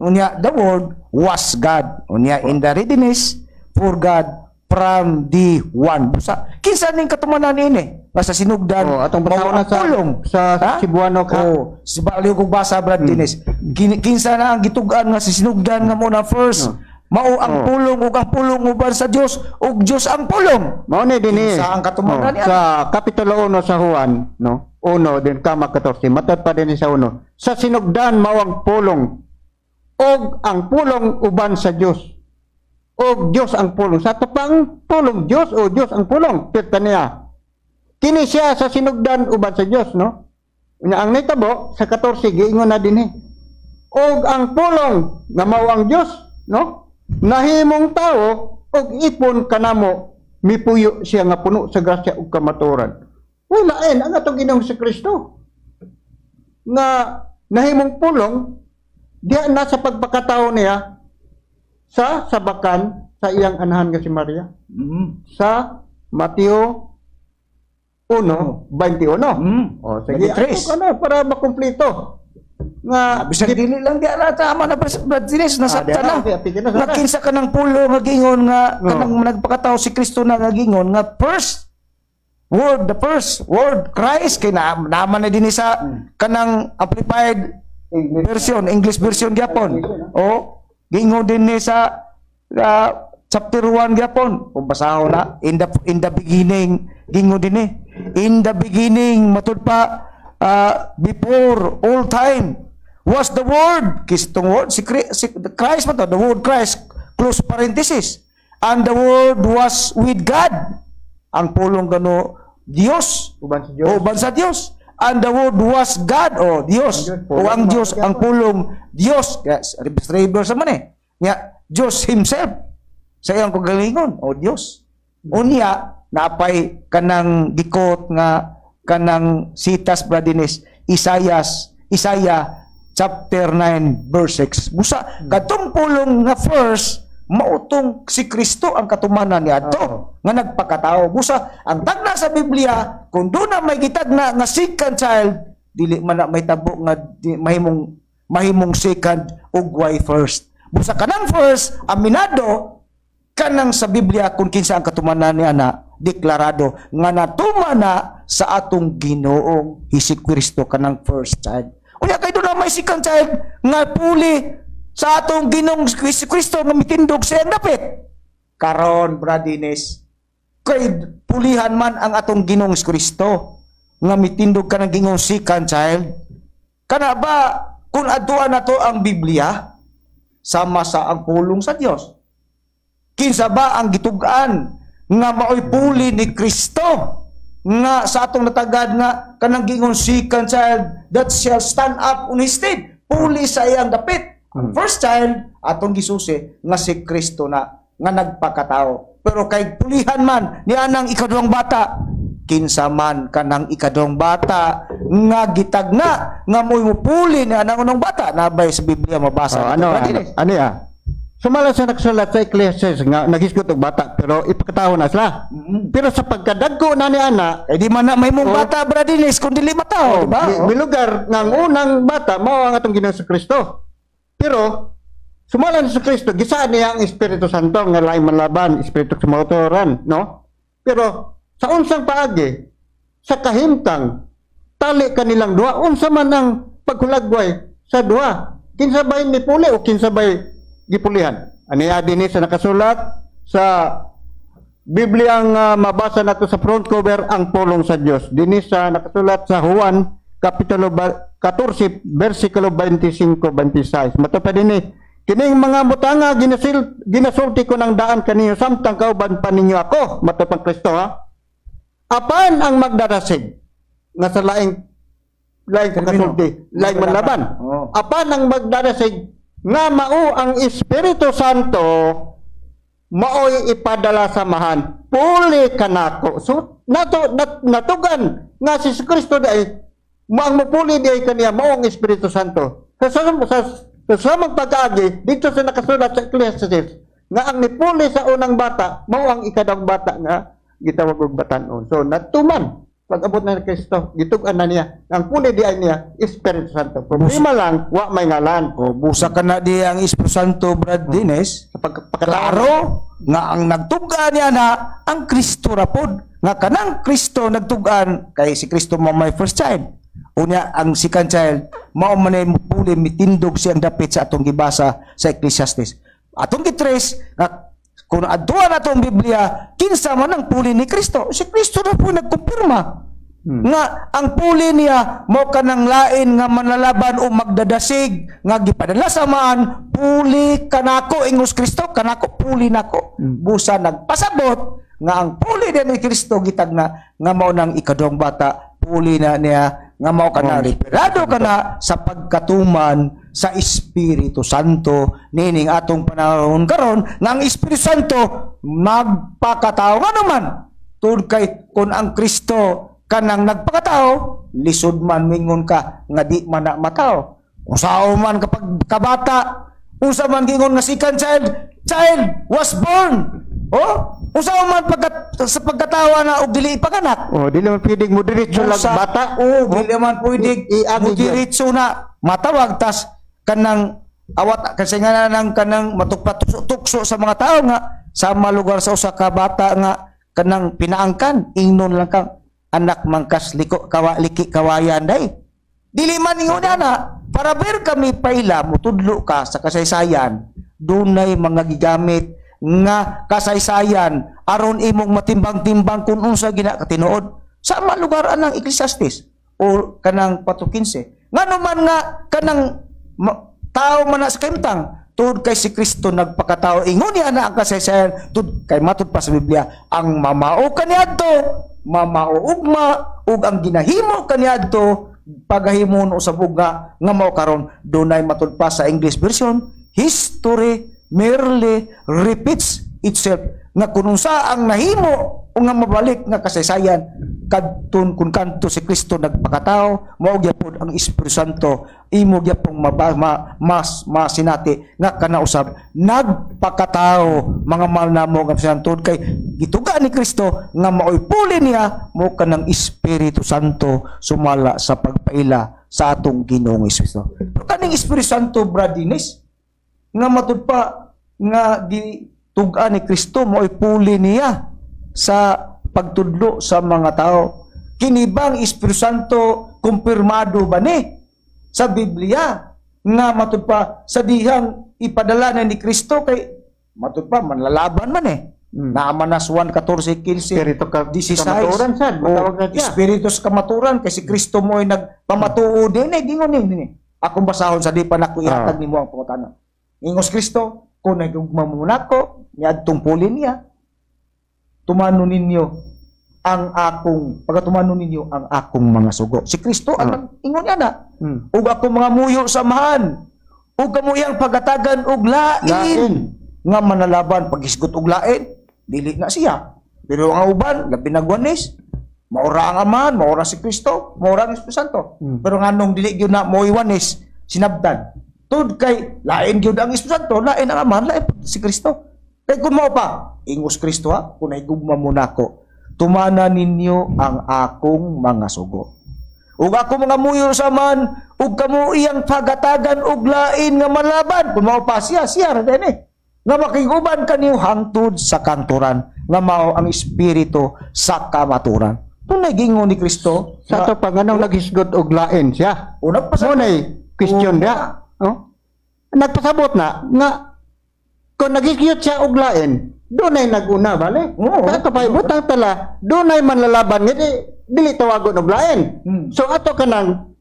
Unya the word was God. Unya in the readiness for God from the one. Busa kinsa ning katumanan ini? Basta sinugdan oh, atong bataw na sa pulong. Sa ha? Cebuano ka oh, si Balio kog basa Brad Dennis hmm. Kinsa na ang gitugan nga si sinugdan nga mo na first no. Mao ang oh. Pulong ug ang pulong uban sa Dios ug Dios ang pulong mao ni Dennis sa ang katumanan oh. Sa kapitulo one sa Juan no one din kama fourteen matod pa din sa one sa sinugdan mao ang pulong ug ang pulong uban sa Dios ug Dios ang pulong sa tupang pulong Dios o Dios ang pulong pirta niya kini siya sa sinugdan uban sa Dios no unya ang nitabo sa fourteen giingon na dinhi og ang pulong nga mao ang Dios no nahimong tawo og ipon kanamo mipuyo siya nga puno sa grasya ug kamatuoran wala en ang atong Ginoong si Kristo nga nahimong pulong diha na sa pagpakatao niya sa sabakan sa iyang anahan nga si Maria. Mm-hmm. Sa Mateo one twenty-one. Mm-hmm. O sige, ako ano, para makumplito. Nga bisag dili lang di ara tama na Brad Dinis nasakta na. Nakinsa ka ng pulo nga gingon nga kanang nagpakatao si Kristo na nga gingon nga first word, the first word Christ kay naman na din sa kanang amplified version, English version gyapon. O gingon din ni sa chapter one gyapon. Kung basahon na in the in the beginning gingon din ni in the beginning matud pa Uh, before all time was the word, kistong word si Christ ba to? The word Christ, close parenthesis, and the word was with God, ang pulong gano Dios, uban sa Dios, uban sa Dios, and the word was God o Dios, o ang Dios, ang pulong Dios, yes, retriever sa man eh niya, Dios himself sa iyang kagalingon o Dios o niya, napay kanang dikot nga kanang sitas Bradinis Isayas Isaya chapter nine verse six busa hmm. katong pulong na first mautong si Kristo ang katumanan niya to uh -huh. nga nagpakatao busa ang tagna sa Biblia kun do na may gitagna nga second child dili man na may tabo nga di, mahimong mahimong second ugway first busa kanang first aminado kanang sa Biblia kung kinsa ang katumanan niya na deklarado nga natuma na sa atong Ginoong Hesus Kristo kanang first child. Unya kay do na may second child nga puli sa atong Ginoong Hesus Kristo nga mitindog sa iyang dapit. Karon Bradinis kay pulihan man ang atong Ginoong Hesus Kristo nga mitindog kanang Ginoong second child. Kana ba kun adua nato ang Biblia sama sa ang pulong sa Dios? Kinsa ba ang gitug-an nga maoy puli ni Kristo nga sa atong natagad nga kanang gingon second child that shall stand up on his head puli sa iyang dapit ang first child atong gisusi nga si Kristo na nga nagpakatao pero kay pulihan man ni anang ikaduhang bata kinsa man kanang ikaduhang bata nga gitagna nga moy mupuli ni anang unang bata nabay sa Biblia mabasa oh, ano ano, ano ya sumala sa nagsulat sa Ecclesiastes nga naghisgot og bata pero ipakatao na sila. Mm-hmm. Pero sa pagkadagko na ni ana, eh di man na may mong oh, bata Bradinis kundi lima tao, oh, di ba? Oh. Milugar nga ang unang bata mao ang atong Ginoong Kristo. Pero sumala sa Kristo gisaan niya ang Espiritu Santo nga lain manlaban, espiritu sa motoran, no? Pero sa unsang paagi sa kahimtang tali kanilang duha unsa man ang paghulagway sa duha? Kinsa bay nipuli o kinsa bay gipulihan. Aniya din sa nakasulat sa Biblia ang uh, mabasa nato sa front cover ang pulong sa Dios. Dini sa nakasulat sa Juan kapitulo fourteen versikulo twenty-five twenty-six. Matupad dinhi kining mga butanga ginasil ginasulti ko ng daan kaninyo samtang kauban pa ninyo ako. Matupad Kristo ha. Apan ang magdarasig nga sa laing laing kakasulti, laing manlaban. Oh. Apan ang magdarasig nga mao ang Espiritu Santo maoy ipadala samahan puli kanako so nato nat, natugan nga si Kristo day maang mapuli day kaniya mao ang Espiritu Santo kasama sa kasamang pag-aagi dito sa nakasulat sa Ecclesiastes nga ang nipuli sa unang bata mao ang ikadang bata nga gitawag og batan-on so natuman pag-abot na ni Kristo gitug-an na niya ang puli di niya Espiritu Santo problema lang wa may ngalan o busa ka na di ang Espiritu Santo Bradinis sa pagkataro nga ang nagtug-an niya na ang Kristo rapod nga kanang Kristo nagtug-an kay si Kristo mao may first child unya ang second child mao manay puli mitindog siyang dapit sa atong gibasa sa Ecclesiastes atong gitrace nga kung adua na itong Biblia, kinsa man ang puli ni Kristo. Si Kristo na po nagkumpirma hmm. nga ang puli niya mao kanang lain nga manlalaban o magdadasig nga gipadala samaan, puli kanako ingos Kristo, kanako puli nako. Hmm. Busa nagpasabot nga ang puli niya ni Kristo gitagna nga mao nang ikaduhang bata, puli na niya nga mao kana reperado kana sa pagkatuman sa Espiritu Santo nining atong panahon karon nga ang Espiritu Santo magpakatao nga naman tud kay kun ang Kristo kanang nagpakatao lisod man mingon ka nga di man na matao usaho man kapag kabata Usa man gingon nga second child, child was born. Oh, usa man pagkat sa pagkatawa na og dili ipanganak. Oh, dili man pwedeng mo diretso lang bata. Oh, dili man pwedeng iagi diretso na matawag tas kanang awat kasi nga nang kanang matukpatukso sa mga tao nga sama lugar sa usa ka bata nga kanang pinaangkan ingnon lang kang anak mangkas liko kawaliki kawayan day. Dili man inguna na. Para ber kami paila mo tudlo ka sa kasaysayan, dunay mga gigamit nga kasaysayan aron imong matimbang-timbang kun unsa gina katinuod sa mga lugar anang Ecclesiastes o kanang four fifteen. Ngano man nga kanang tao man sa kimtang tud kay si Kristo nagpakatao ingon niya na ang kasaysayan tud kay matud pa sa Biblia ang mamao kaniadto mamao ugma ug ang ginahimo kaniadto pagahimon o sabog nga nga mao karon dunay matudpa sa English version history merely repeats itself nga kununsa ang nahimo o nga mabalik nga kasaysayan kadtun kun kanto si Kristo nagpakatao mao gyapon ang Espiritu Santo imo gyapong mas masinati nga kana usab nagpakatao mga mahal namo nga santud kay gituga ni Kristo nga maoy puli niya mo kanang Espiritu Santo sumala sa pagpaila sa atong Ginoong Kristo. Kaning Espiritu Santo bradinis nga matudpa nga gituga ni Kristo maoy puli niya sa pagtudlo sa mga tao. Kinibang Espiritu Santo kumpirmado ba ni sa Biblia nga matudpa sa dihang ipadala ni Kristo kay matudpa manlalaban man eh na Amanas one fourteen fifteen Espiritu ka kamaturan sad matawag na siya Espiritus kamaturan kasi Kristo mo ay nagpamatuo din eh gingon din akong basahon sa di pa nako ihatag nimo ang pangutana ingos Kristo kun nagugmamunat ko niadtong pulin niya tumanon ninyo ang akong pagkatumano ninyo ang akong mga sugo si Kristo ang ingon niya na Hmm. ug ako mga muyo samahan ug kamuyang pagatagan ug lain, lain nga manalaban pagisgot og lain dili na siya pero ang uban labi na guanis maura ang amahan maura si Kristo maura ang Espiritu Santo hmm. pero nganong dili gyud na moiwanis sinabdan tud kay lain gyud ang Espiritu Santo lain ang amahan lain si Kristo kay kun mao pa ingos Kristo ha kun igugma mo nako tumana ninyo ang akong mga sugo ug ako mga muyo saman ug kamo iyang pagatagan ug lain nga malaban kun mao pa siya siya dene nga makiguban kaniyo hangtod sa kanturan nga mao ang Espiritu sa kamaturan tunay gingon ni Kristo sa ato panganaw naghisgot og lain siya una pa sunay question dia no nagpasabot na nga kun nagisgot siya og lain dunay naguna bale sa ato paibot ang tala dunay manlalaban ngiti dili tawagon og lain. Hmm. So ato kanang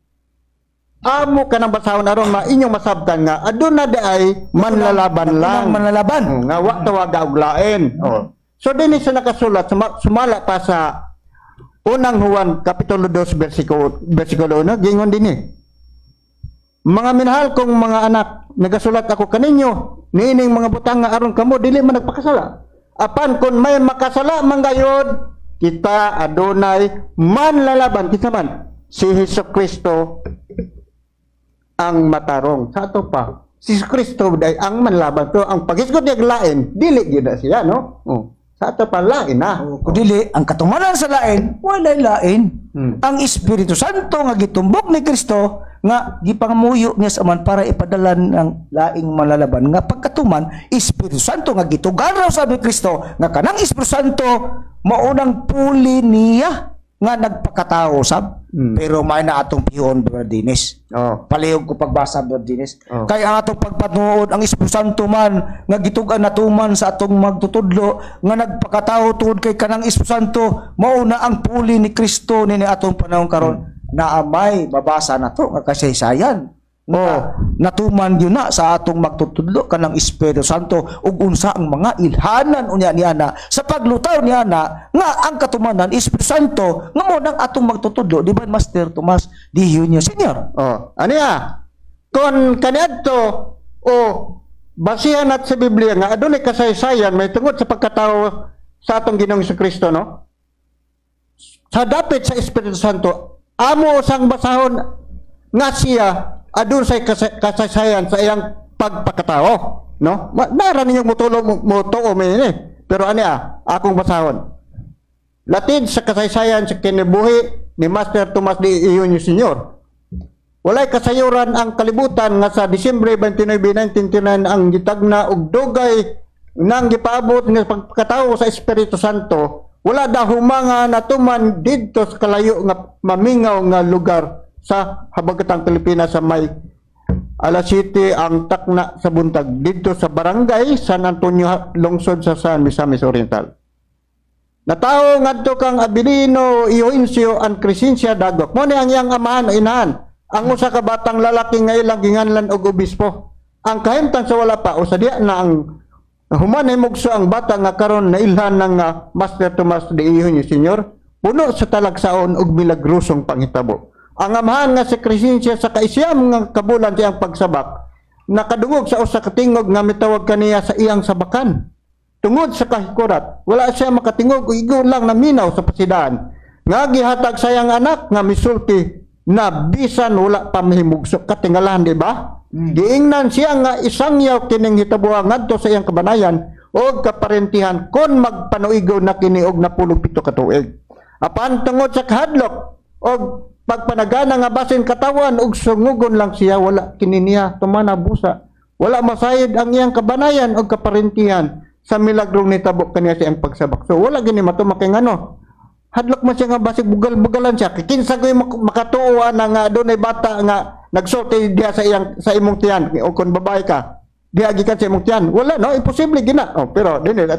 amo kanang basahon aron ma inyong masabtan nga aduna daay manlalaban lang. Manlalaban. Hmm. Nga wa tawaga og lain. Oh. So dinhi sa nakasulat sumala pa sa unang Juan kapitulo two versikulo versikulo one gingon dinhi. Mga minahal kong mga anak nagasulat ako kaninyo niining mga butang nga aron kamo dili man nagpakasala. Apan kun may makasala manggayod kita adunay manlalaban kita man si Jesucristo ang matarong sa ato pa si Jesucristo day ang manlaban to ang pagisgot niya lain dili gyud siya no oh. Sa ato pa lain na oh. Dili ang katumanan sa lain walay lain hmm. Ang Espiritu Santo nga gitumbok ni Kristo nga gipangamuyo niya sa man para ipadalan ang laing manlalaban nga pagkatuman Espiritu Santo nga gitugan raw sabi Kristo nga kanang Espiritu Santo maunang puli niya nga nagpakatao sab hmm. Pero may na atong piyon brother Dennis oh. Palihog ko pagbasa brother Dennis oh. Kay ang atong pagpatuod ang Espiritu Santo man nga gitugan natuman sa atong magtutudlo nga nagpakatao tuod kay kanang Espiritu Santo mauna ang puli ni Kristo ni atong panahon karon hmm. Na amay babasa na to nga kasaysayan na, natuman yun na sa atong magtutudlo kanang Espiritu Santo ug unsa ang mga ilhanan unya niya na sa paglutaw niya na nga ang katumanan Espiritu Santo nga mo nang atong magtutudlo Divine Master Tomas D. Eugenio Senior oh ania kon kaniadto o oh, basihan at sa Biblia nga adunay kasaysayan may tungod sa pagkatao sa atong Ginoong Jesucristo no sa dapit sa Espiritu Santo amo sang basahon nga siya adun sa kasaysayan sa iyang pagpakatao, no? Naran ninyong mutulo mutuo mini, pero ano ah, akong pasahon. Latin sa kasaysayan sa kinabuhi ni Master Tomas D. Eugenio Senior Walay kasayuran ang kalibutan nga sa Disyembre twenty-ninth, nineteen ninety-nine ang gitagna og dugay nang gipaabot nga pagkatao sa Espiritu Santo. Wala da humanga natuman didto sa kalayo nga mamingaw nga lugar sa habagatang Pilipinas sa May-ala City ang takna sa buntag didto sa barangay San Antonio lungsod sa San Misamis Oriental. Natao ngadto kang Abilino Ioncio ang Crisencia Dagok. Mo ni ang iyang amahan o inahan ang usa ka batang lalaki nga ilang ginganlan og obispo. Ang kahimtang sa wala pa o sa diya na ang humanay mugso ang bata nga karon na ilhan ng uh, Master Tomas D. Eugenio Senior puno sa talagsaon og milagrosong panghitabo. Ang amahan nga si Crisencia sa kaisyam nga kabulan siyang pagsabak nakadungog sa usa ka tingog nga mitawag kaniya sa iyang sabakan. Tungod sa kahikurat, wala siya makatingog o igulang na minaw sa pasidaan. Nga gihatag sayang anak nga misulti na bisan wala pa mahimugso katingalahan, di ba? Mm. Giingnan siya nga isang yaw kining hitabuang ngadto sa iyang kabanayan o kaparentihan kon magpanuigo na kiniog na pulog pito katuig. Apan tungod sa kahadlok o pagpanagana nga basin katawan o sungugon lang siya, wala kininiya tumana busa. Wala masayid ang iyang kabanayan o kaparentihan sa milagrong nitabok kaniya siyang pagsabak. So wala gini matumaking ano. Hadlok man siya nga basig bugal-bugalan siya. Kikinsa ko yung makatuwa na nga doon ay bata nga nagsulti diya sa, iyang, sa imong tiyan. O kung babae ka, diya gikan sa imong tiyan. Wala no, imposible gina. Oh, pero din eh,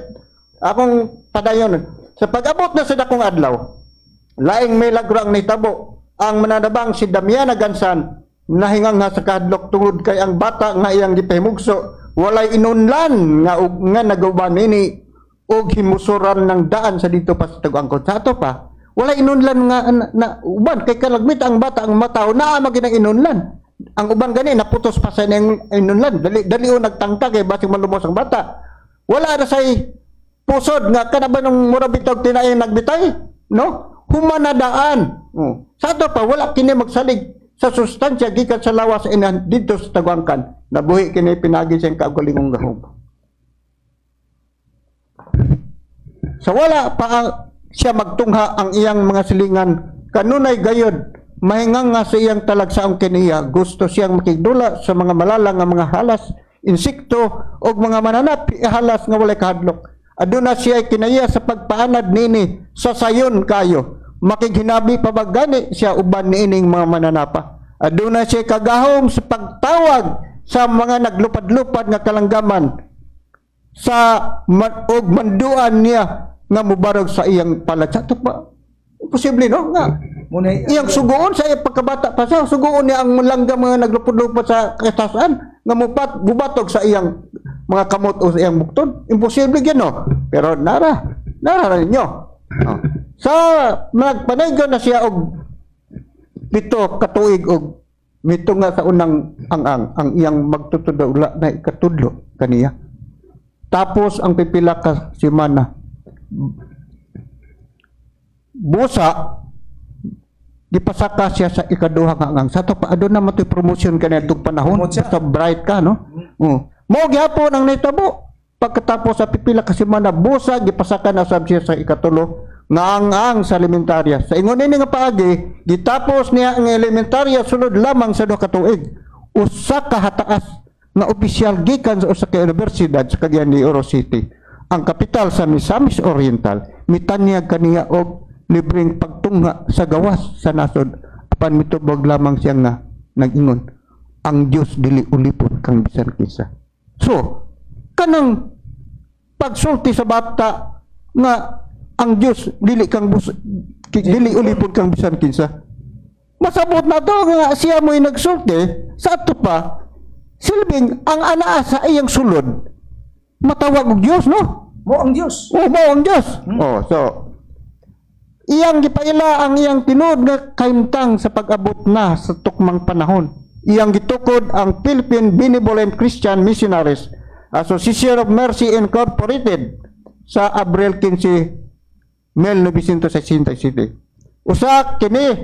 akong padayon. Sa pag-abot na sa dakong adlaw, laing milagro ang nitabo, ang mananabang si Damiana Ganzan nahingang nga sa kahadlok tungod kay ang bata nga iyang gipahimugso. Walay inunlan nga ug nga nagaban ini og himusuran ng daan sa dito pastag angkot sa ato pa. Walay inunlan nga na, na uban kay kalagmit ang bata ang mataw naa maginang inunlan. Ang uban gani naputos pa sa ning inunlan. Dali dali o nagtangtag kay basig malumos ang bata. Wala ra say pusod nga kada ba nang mura bitog tinay nagbitay, no? Humanadaan. Oh. Sa ato pa wala kini magsalig sa sustansya gikan sa lawas inan dito sa Taguangkan nabuhi kini pinagi siyang kaagulingong gahom. Sa wala pa ang, siya magtungha ang iyang mga silingan kanunay gayod mahingang nga sa iyang talagsaong kiniya gusto siyang makigdula sa mga malalang nga mga halas insekto o mga mananap halas nga walay kahadlok. Aduna siya kinaya sa pagpaanad nini sa sayon kayo. Makighinabi pa ba gani siya uban ni ining mga mananapa. Aduna siya kagahom sa pagtawag sa mga naglupad-lupad nga kalanggaman sa man og manduan niya nga mubarog sa iyang palat. Sato pa imposible no nga iyang sugoon sa iyang pagkabata pa siya sugoon niya ang langgam mga naglupad-lupad sa katasan nga mupat bubatog sa iyang mga kamot o sa iyang buktod. Imposible yan no pero nara nara ninyo oh. Sa so, magpanaygo na siya og pito katuig og mito nga sa unang ang-ang ang iyang magtutudlo na ikatudlo kaniya. Tapos ang pipila ka semana busa gipasaka siya sa ikaduha nga ang sa to pa aduna mo ti promotion kaniya tug panahon sa bright ka no. Oh. Mo gihapon ang nitabo pagkatapos sa pipila ka semana busa gipasaka na sab siya sa ikatulo nga ang sa elementarya. Sa ingon ini nga paagi, gitapos niya ang elementarya sulod lamang sa duha ka tuig. Usa ka hataas nga opisyal gikan sa usa ka universidad sa Cagayan de Oro City, ang kapital sa Misamis Oriental, mitanyag kaniya og libreng pagtungha sa gawas sa nasod apan mitubog lamang siya nga nag-ingon, ang Dios dili ulipod kang bisan kinsa. So, kanang pagsulti sa bata nga ang Dios dili kang bus, dili ulipod kang bisan kinsa. Masabot na to nga siya mo'y nagsulti sa ato pa silbing ang anaa sa iyang sulod matawag og Dios no? Mo ang Dios. Oh, mo ang Dios. Hmm. Oh, so iyang gipaila ang iyang tinud nga kahimtang sa pag-abot na sa tukmang panahon. Iyang gitukod ang Philippine Binibolem Christian Missionaries Association of Mercy Incorporated sa Abril fifteen nineteen sixty-seven. Usa kini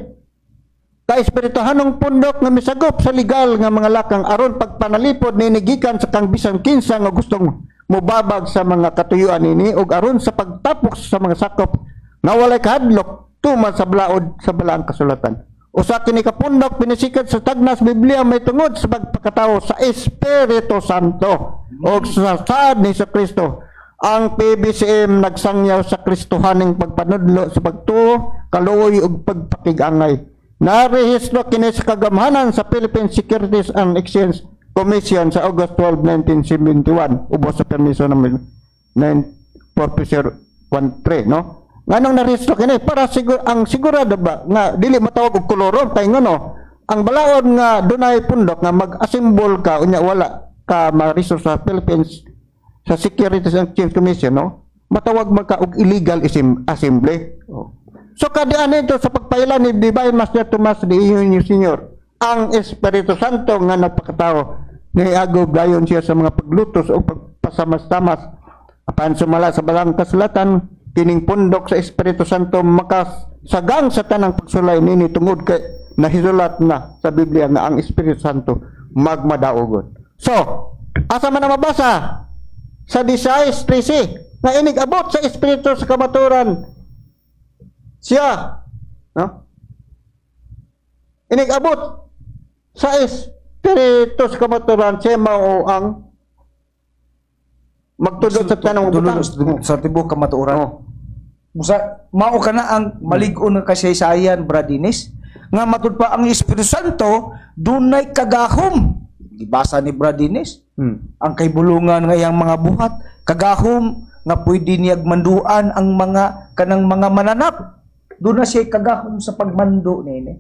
Kaespirituhanong pundok nga misagop sa legal nga mga lakang aron pagpanalipod ninigikan sa kang bisan kinsa nga gustong mubabag sa mga katuyuan ini ug aron sa pagtapok sa mga sakop nga walay kahadlok tuman sa blaod sa balaang kasulatan. Usa kini ka pundok pinisikat sa tagnas Biblia may tungod sa pagpakatao sa Espiritu Santo ug sa sad ni sa Kristo. Ang P B C M nagsangyaw sa Kristohaning pagpanudlo sa pagtuo, kaluoy ug pagpakigangay. Narehistro kini sa kagamhanan sa Philippine Securities and Exchange Commission sa August twelve, nineteen seventy-one, ubos sa permiso ng nine four zero one three, no? Nganong narehistro kini para sigur ang sigurado ba nga dili matawag og koloron kay ngono ang balaod nga dunay pundok nga mag-asimbol ka unya wala ka ma-resource sa Philippines sa Securities and Exchange Commission, no? Matawag man ka og illegal assembly. Oh. So kadian ito sa pagpahila ni Divine Master Tomas D. Eugenio Senior ang Espiritu Santo nga nagpakatao ni Agob dayon siya sa mga paglutos o pagpasamas-tamas apan sumala sa balang kasulatan kining pundok sa Espiritu Santo makasagang sa tanang pagsulay nini tungod kay nahisulat na sa Biblia nga ang Espiritu Santo magmadaogon. So asa man na mabasa sa Desires thirteen na inigabot sa Espiritu sa kamaturan siya, no? Inigabot sa Espiritu sa kamaturan siya mao ang magtudod sa tanang butang sa tibuok kamaturan. Oh. Musa mao kana ang malig-on nga kasaysayan, Bradinis, nga matud pa ang Espiritu Santo dunay kagahom. Gibasa ni Bradinis, hmm. ang kaibulungan nga yang mga buhat kagahom nga pwede niyag manduan ang mga kanang mga mananap. Doon na siya kagahom sa pagmando nene.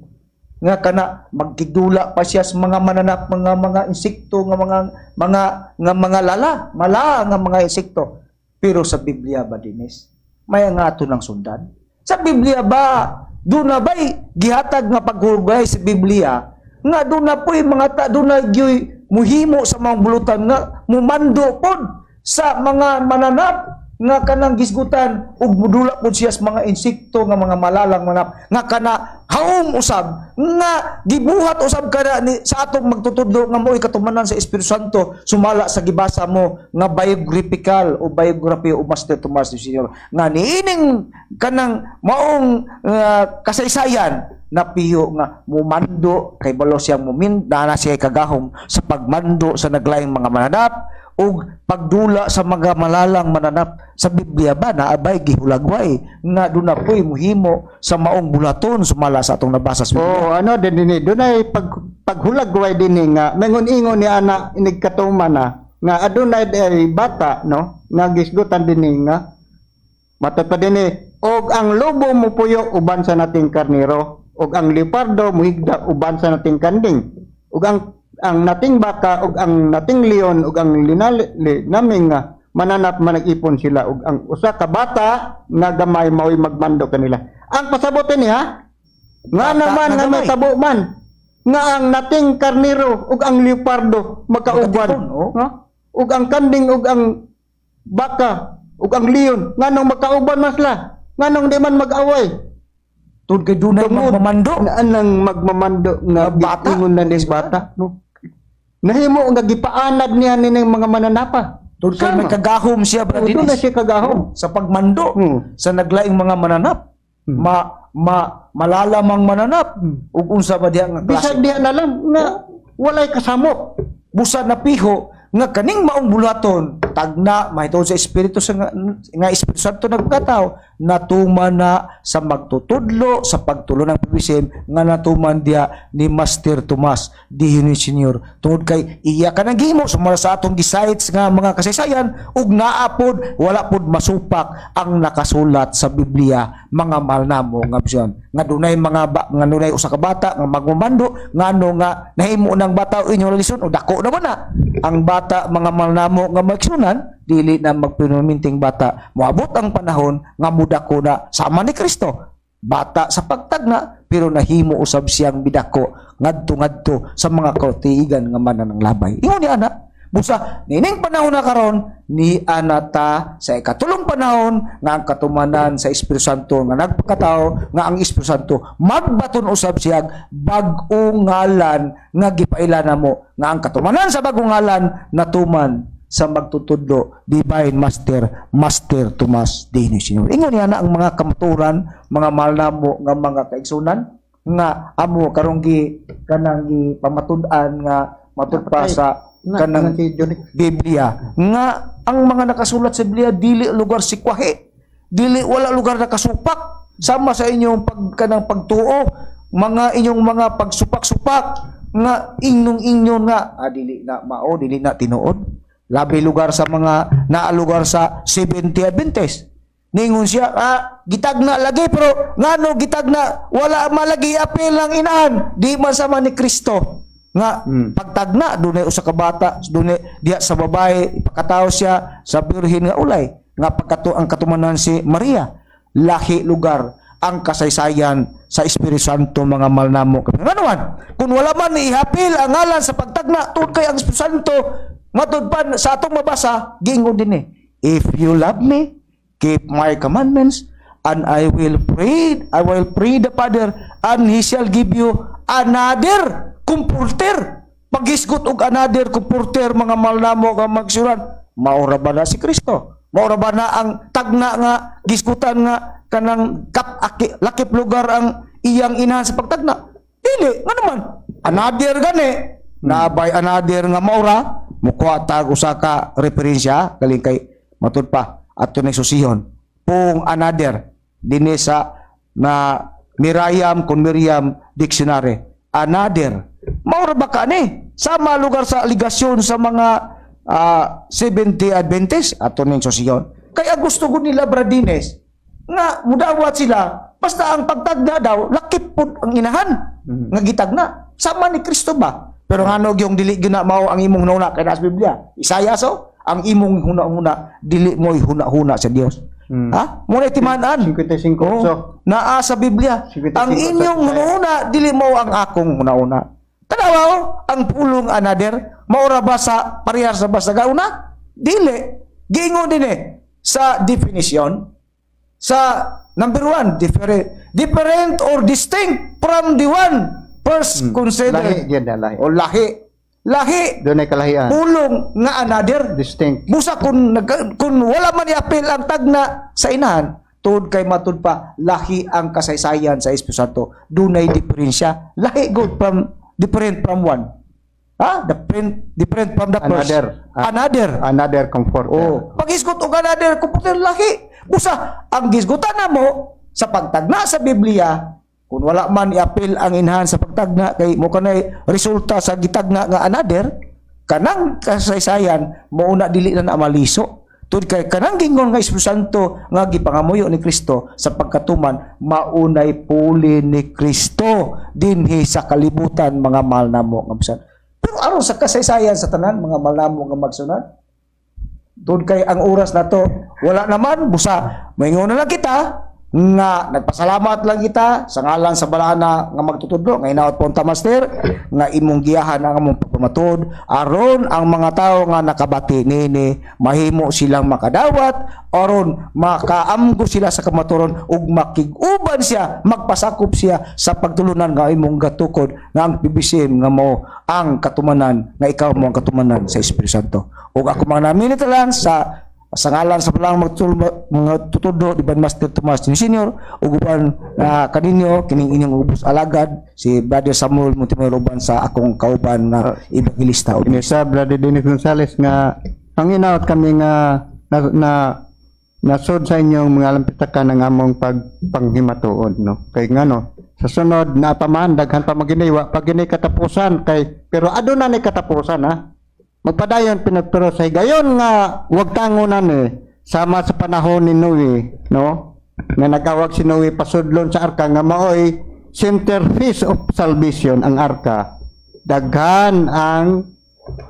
Nga kana magkigdula pa siya sa mga mananap, mga mga insekto, nga mga mga nga mga lala, mala nga mga insekto. Pero sa Biblia ba dinis? May nga ato ng sundan. Sa Biblia ba doon na ba'y gihatag nga paghugay sa Biblia? Nga doon na po'y mga ta doon na gyoy muhimo sa mga bulutan nga mumando pod sa mga mananap nga kanang gisgutan ug mudula pud siya sa mga insekto nga mga malalang mananap nga kana haom usab nga gibuhat usab kada ni sa atong magtutudlo nga mo'y katumanan sa Espiritu Santo sumala sa gibasa mo nga biographical o biography o Master Tomas D. Senior nga niining kanang maong uh, kasaysayan na piyo nga mumando kay balo siyang muminda na siya kagahom sa pagmando sa naglaing mga mananap o pagdula sa mga malalang mananap. Sa Biblia ba na abay gihulagway nga doon na po'y muhimo sa maong bulaton sumala sa atong nabasa sa Biblia? Oo, oh, ano din din doon ay pag, paghulagway din nga mengon-ingon ni ana inigkatuman na nga adunay ay bata, no? Nagisgutan din nga matata din eh og ang lobo mo puyo uban sa nating karnero ug ang leopardo muhigda uban sa nating kanding ug ang ang nating baka ug ang nating leon ug ang linali naming mananap manag-ipon sila ug ang usa ka bata nga gamay maoy magmando kanila. Ang pasabot ni ha nga naman nga matabo man nga ang nating karnero ug ang leopardo magkauban ug ang kanding ug ang baka ug ang leon nganong magkauban man sila nganong di man mag-away. Tud kay dunay magmamando na nang magmamando nga bata ingon na ning bata, no? Nahimo nga gipaanad niya nining mga mananapa. Tud kay magkagahom siya brad dinis. Tud na siya kagahom sa pagmando hmm. sa naglaing mga mananap. Hmm. Ma ma malalamang mananap hmm. ug unsa ba diha nga klase? Bisag diha na lang nga walay kasamo. Busa na piho nga kaning maong bulaton tagna mahitungod sa Espiritu sa nga, nga Espiritu Santo nagpakatao natuman na sa magtutudlo sa pagtulo ng P B C M nga natuman dia ni Master Tomas D. Eugenio Senior tungod kay iya kanang gihimo sumala sa atong gisites nga mga kasaysayan ug naa pod wala pod masupak ang nakasulat sa Biblia mga mahal namo nga bisyon nga dunay mga ba, nga dunay usa ka bata nga magmamando ngano nga nahimo nang bata inyo lison o dako naman na ang bata bata mga malnamo nga magsunan dili na magpinuminting bata moabot ang panahon nga mudako na sama ni Kristo bata sa pagtagna pero nahimo usab siyang bidako ngadto ngadto sa mga kautiigan nga mananang labay ingon ni ana busa nining panahon na karon ni anata sa ikatulong panahon nga ang katumanan sa Espiritu Santo nga nagpakatao nga ang Espiritu Santo magbaton usab siyag bag-ong ngalan nga gipailana mo nga ang katumanan sa bag-ong ngalan natuman sa magtutudlo Divine Master Master Tomas D. Eugenio Senior Ingon niya na ang mga kamaturan, mga mahal na mo nga mga kaigsunan nga amo karong gi kanang gi pamatud-an nga matudpasa kanang Biblia nga ang mga nakasulat sa Biblia dili lugar si kwahe, dili wala lugar nakasupak sama sa inyong pagkanang pagtuo mga inyong mga pagsupak-supak nga inyong inyon nga ah, dili na mao dili na tinuod. Labi lugar sa mga naalugar sa seventy Adventist. Ningon siya, ah, gitag na lagi, pero ngano gitag na, wala malagi apel ng inaan, di masama ni Kristo. Nga, hmm. pagtagna, dunay usa ka bata, dunay diya sa babae, ipakatao siya sa birhen nga ulay. Nga pagkato ang katumanan si Maria, lahi lugar ang kasaysayan sa Espiritu Santo mga malnamo. Nganuan, kung wala man ihapil ang ngalan sa pagtagna, tuod kay ang Espiritu Santo, matudpan sa atong mabasa, gingon din eh, if you love me, keep my commandments, and I will pray, I will pray the Father, and He shall give you another comforter. Pag-isgot og another comforter, mga malnamo nga magsuran, maura ba na si Kristo? Maura ba na ang tagna nga, gisgutan nga, kanang kap, aki, lakip lugar ang iyang inahan sa pagtagna? Dili, nga naman, another gani, nabay another nga maura, mukha tago sa ka referensya galing kay matud pa at tunay susiyon pong another dinhi sa na Miriam kun Miriam dictionary another maura ba ka ni sama lugar sa aligasyon sa mga uh, seventy Adventist at tunay susiyon kay ang gusto gud nila Bradines nga mudawat sila basta ang pagtagna daw lakip pud ang inahan mm-hmm. nga gitagna sama ni Kristo ba. Pero ngano yung dili gina mao ang imong huna-huna kay nas Biblia. Isaya so ang imong huna-huna dili moy huna-huna sa Dios. Hmm. Ha? Mo na timan-an fifty-five oh, so naa sa Biblia. Ang inyong huna-huna dili mao ang akong huna-huna. Tanaw ang pulong another maura ba sa parehas sa basa gauna? Dili. Giingon din eh sa definition sa number one different different or distinct from the one first, consider lahi, yan na, lahi. O lahi. Lahi. Doon ay kalahian. Pulong nga another. Distinct. Busa kung, kung wala man i-apil ang tagna sa inahan, tuod kay matud pa, lahi ang kasaysayan sa Espiritu Santo. Doon ay diferensya. Lahi good from, different from one. Ha? Different, different from the first. Another. Another. Another comfort. Oh. Pag-isgot o another comforter, lahi. Busa, ang gisgutan na mo sa pagtagna sa Biblia, kung wala man i-apil ang inhan sa pagtagna kay mo kanay resulta sa gitagna nga another kanang kasaysayan mo una dili na amaliso tud kay kanang gingon nga Espiritu Santo nga gipangamuyo ni Kristo sa pagkatuman maunay puli ni Kristo dinhi sa kalibutan mga mahal namo nga bisan pero aron sa kasaysayan sa tanan mga mahal namo nga magsunod tud kay ang oras nato wala naman busa maingon na lang kita nga nagpasalamat lang kita sa ngalan sa balana nga magtutudlo nga hinaot po ang Master nga imong giyahan ang among pagpamatud aron ang mga tao nga nakabati nini mahimo silang makadawat aron makaamgo sila sa kamaturon ug makiguban siya magpasakop siya sa pagtulunan nga imong gatukod nga ang P B C M nga mo ang katumanan nga ikaw mo ang katumanan sa Espiritu Santo ug ako man namin ito lang sa sa ngalan sa palang magtutudo Divine Master Tomas Senior uguban na uh, kaninyo kining inyong ubos alagad si Brother Samuel Montemayor uban sa akong kauban na evangelista uban sa Brother Dennis Gonzales nga panginaot kami nga na, na nasod sa inyong mga lampitakan ng among pagpanghimatuon no kay ngano sa sunod na paman daghan pa maginiwa pag ini katapusan kay pero aduna ni katapusan ha magpadayon pinagturo sa higayon nga wag tangunan eh sama sa panahon ni Noe no nga nagawag si Noe pasudlon sa arka nga maoy centerpiece of salvation ang arka daghan ang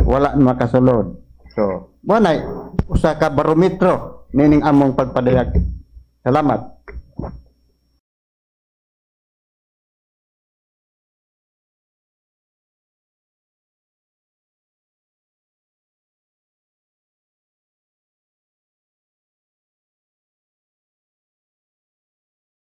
wala makasulod so mo nay usa ka barometro nining among pagpadayag salamat.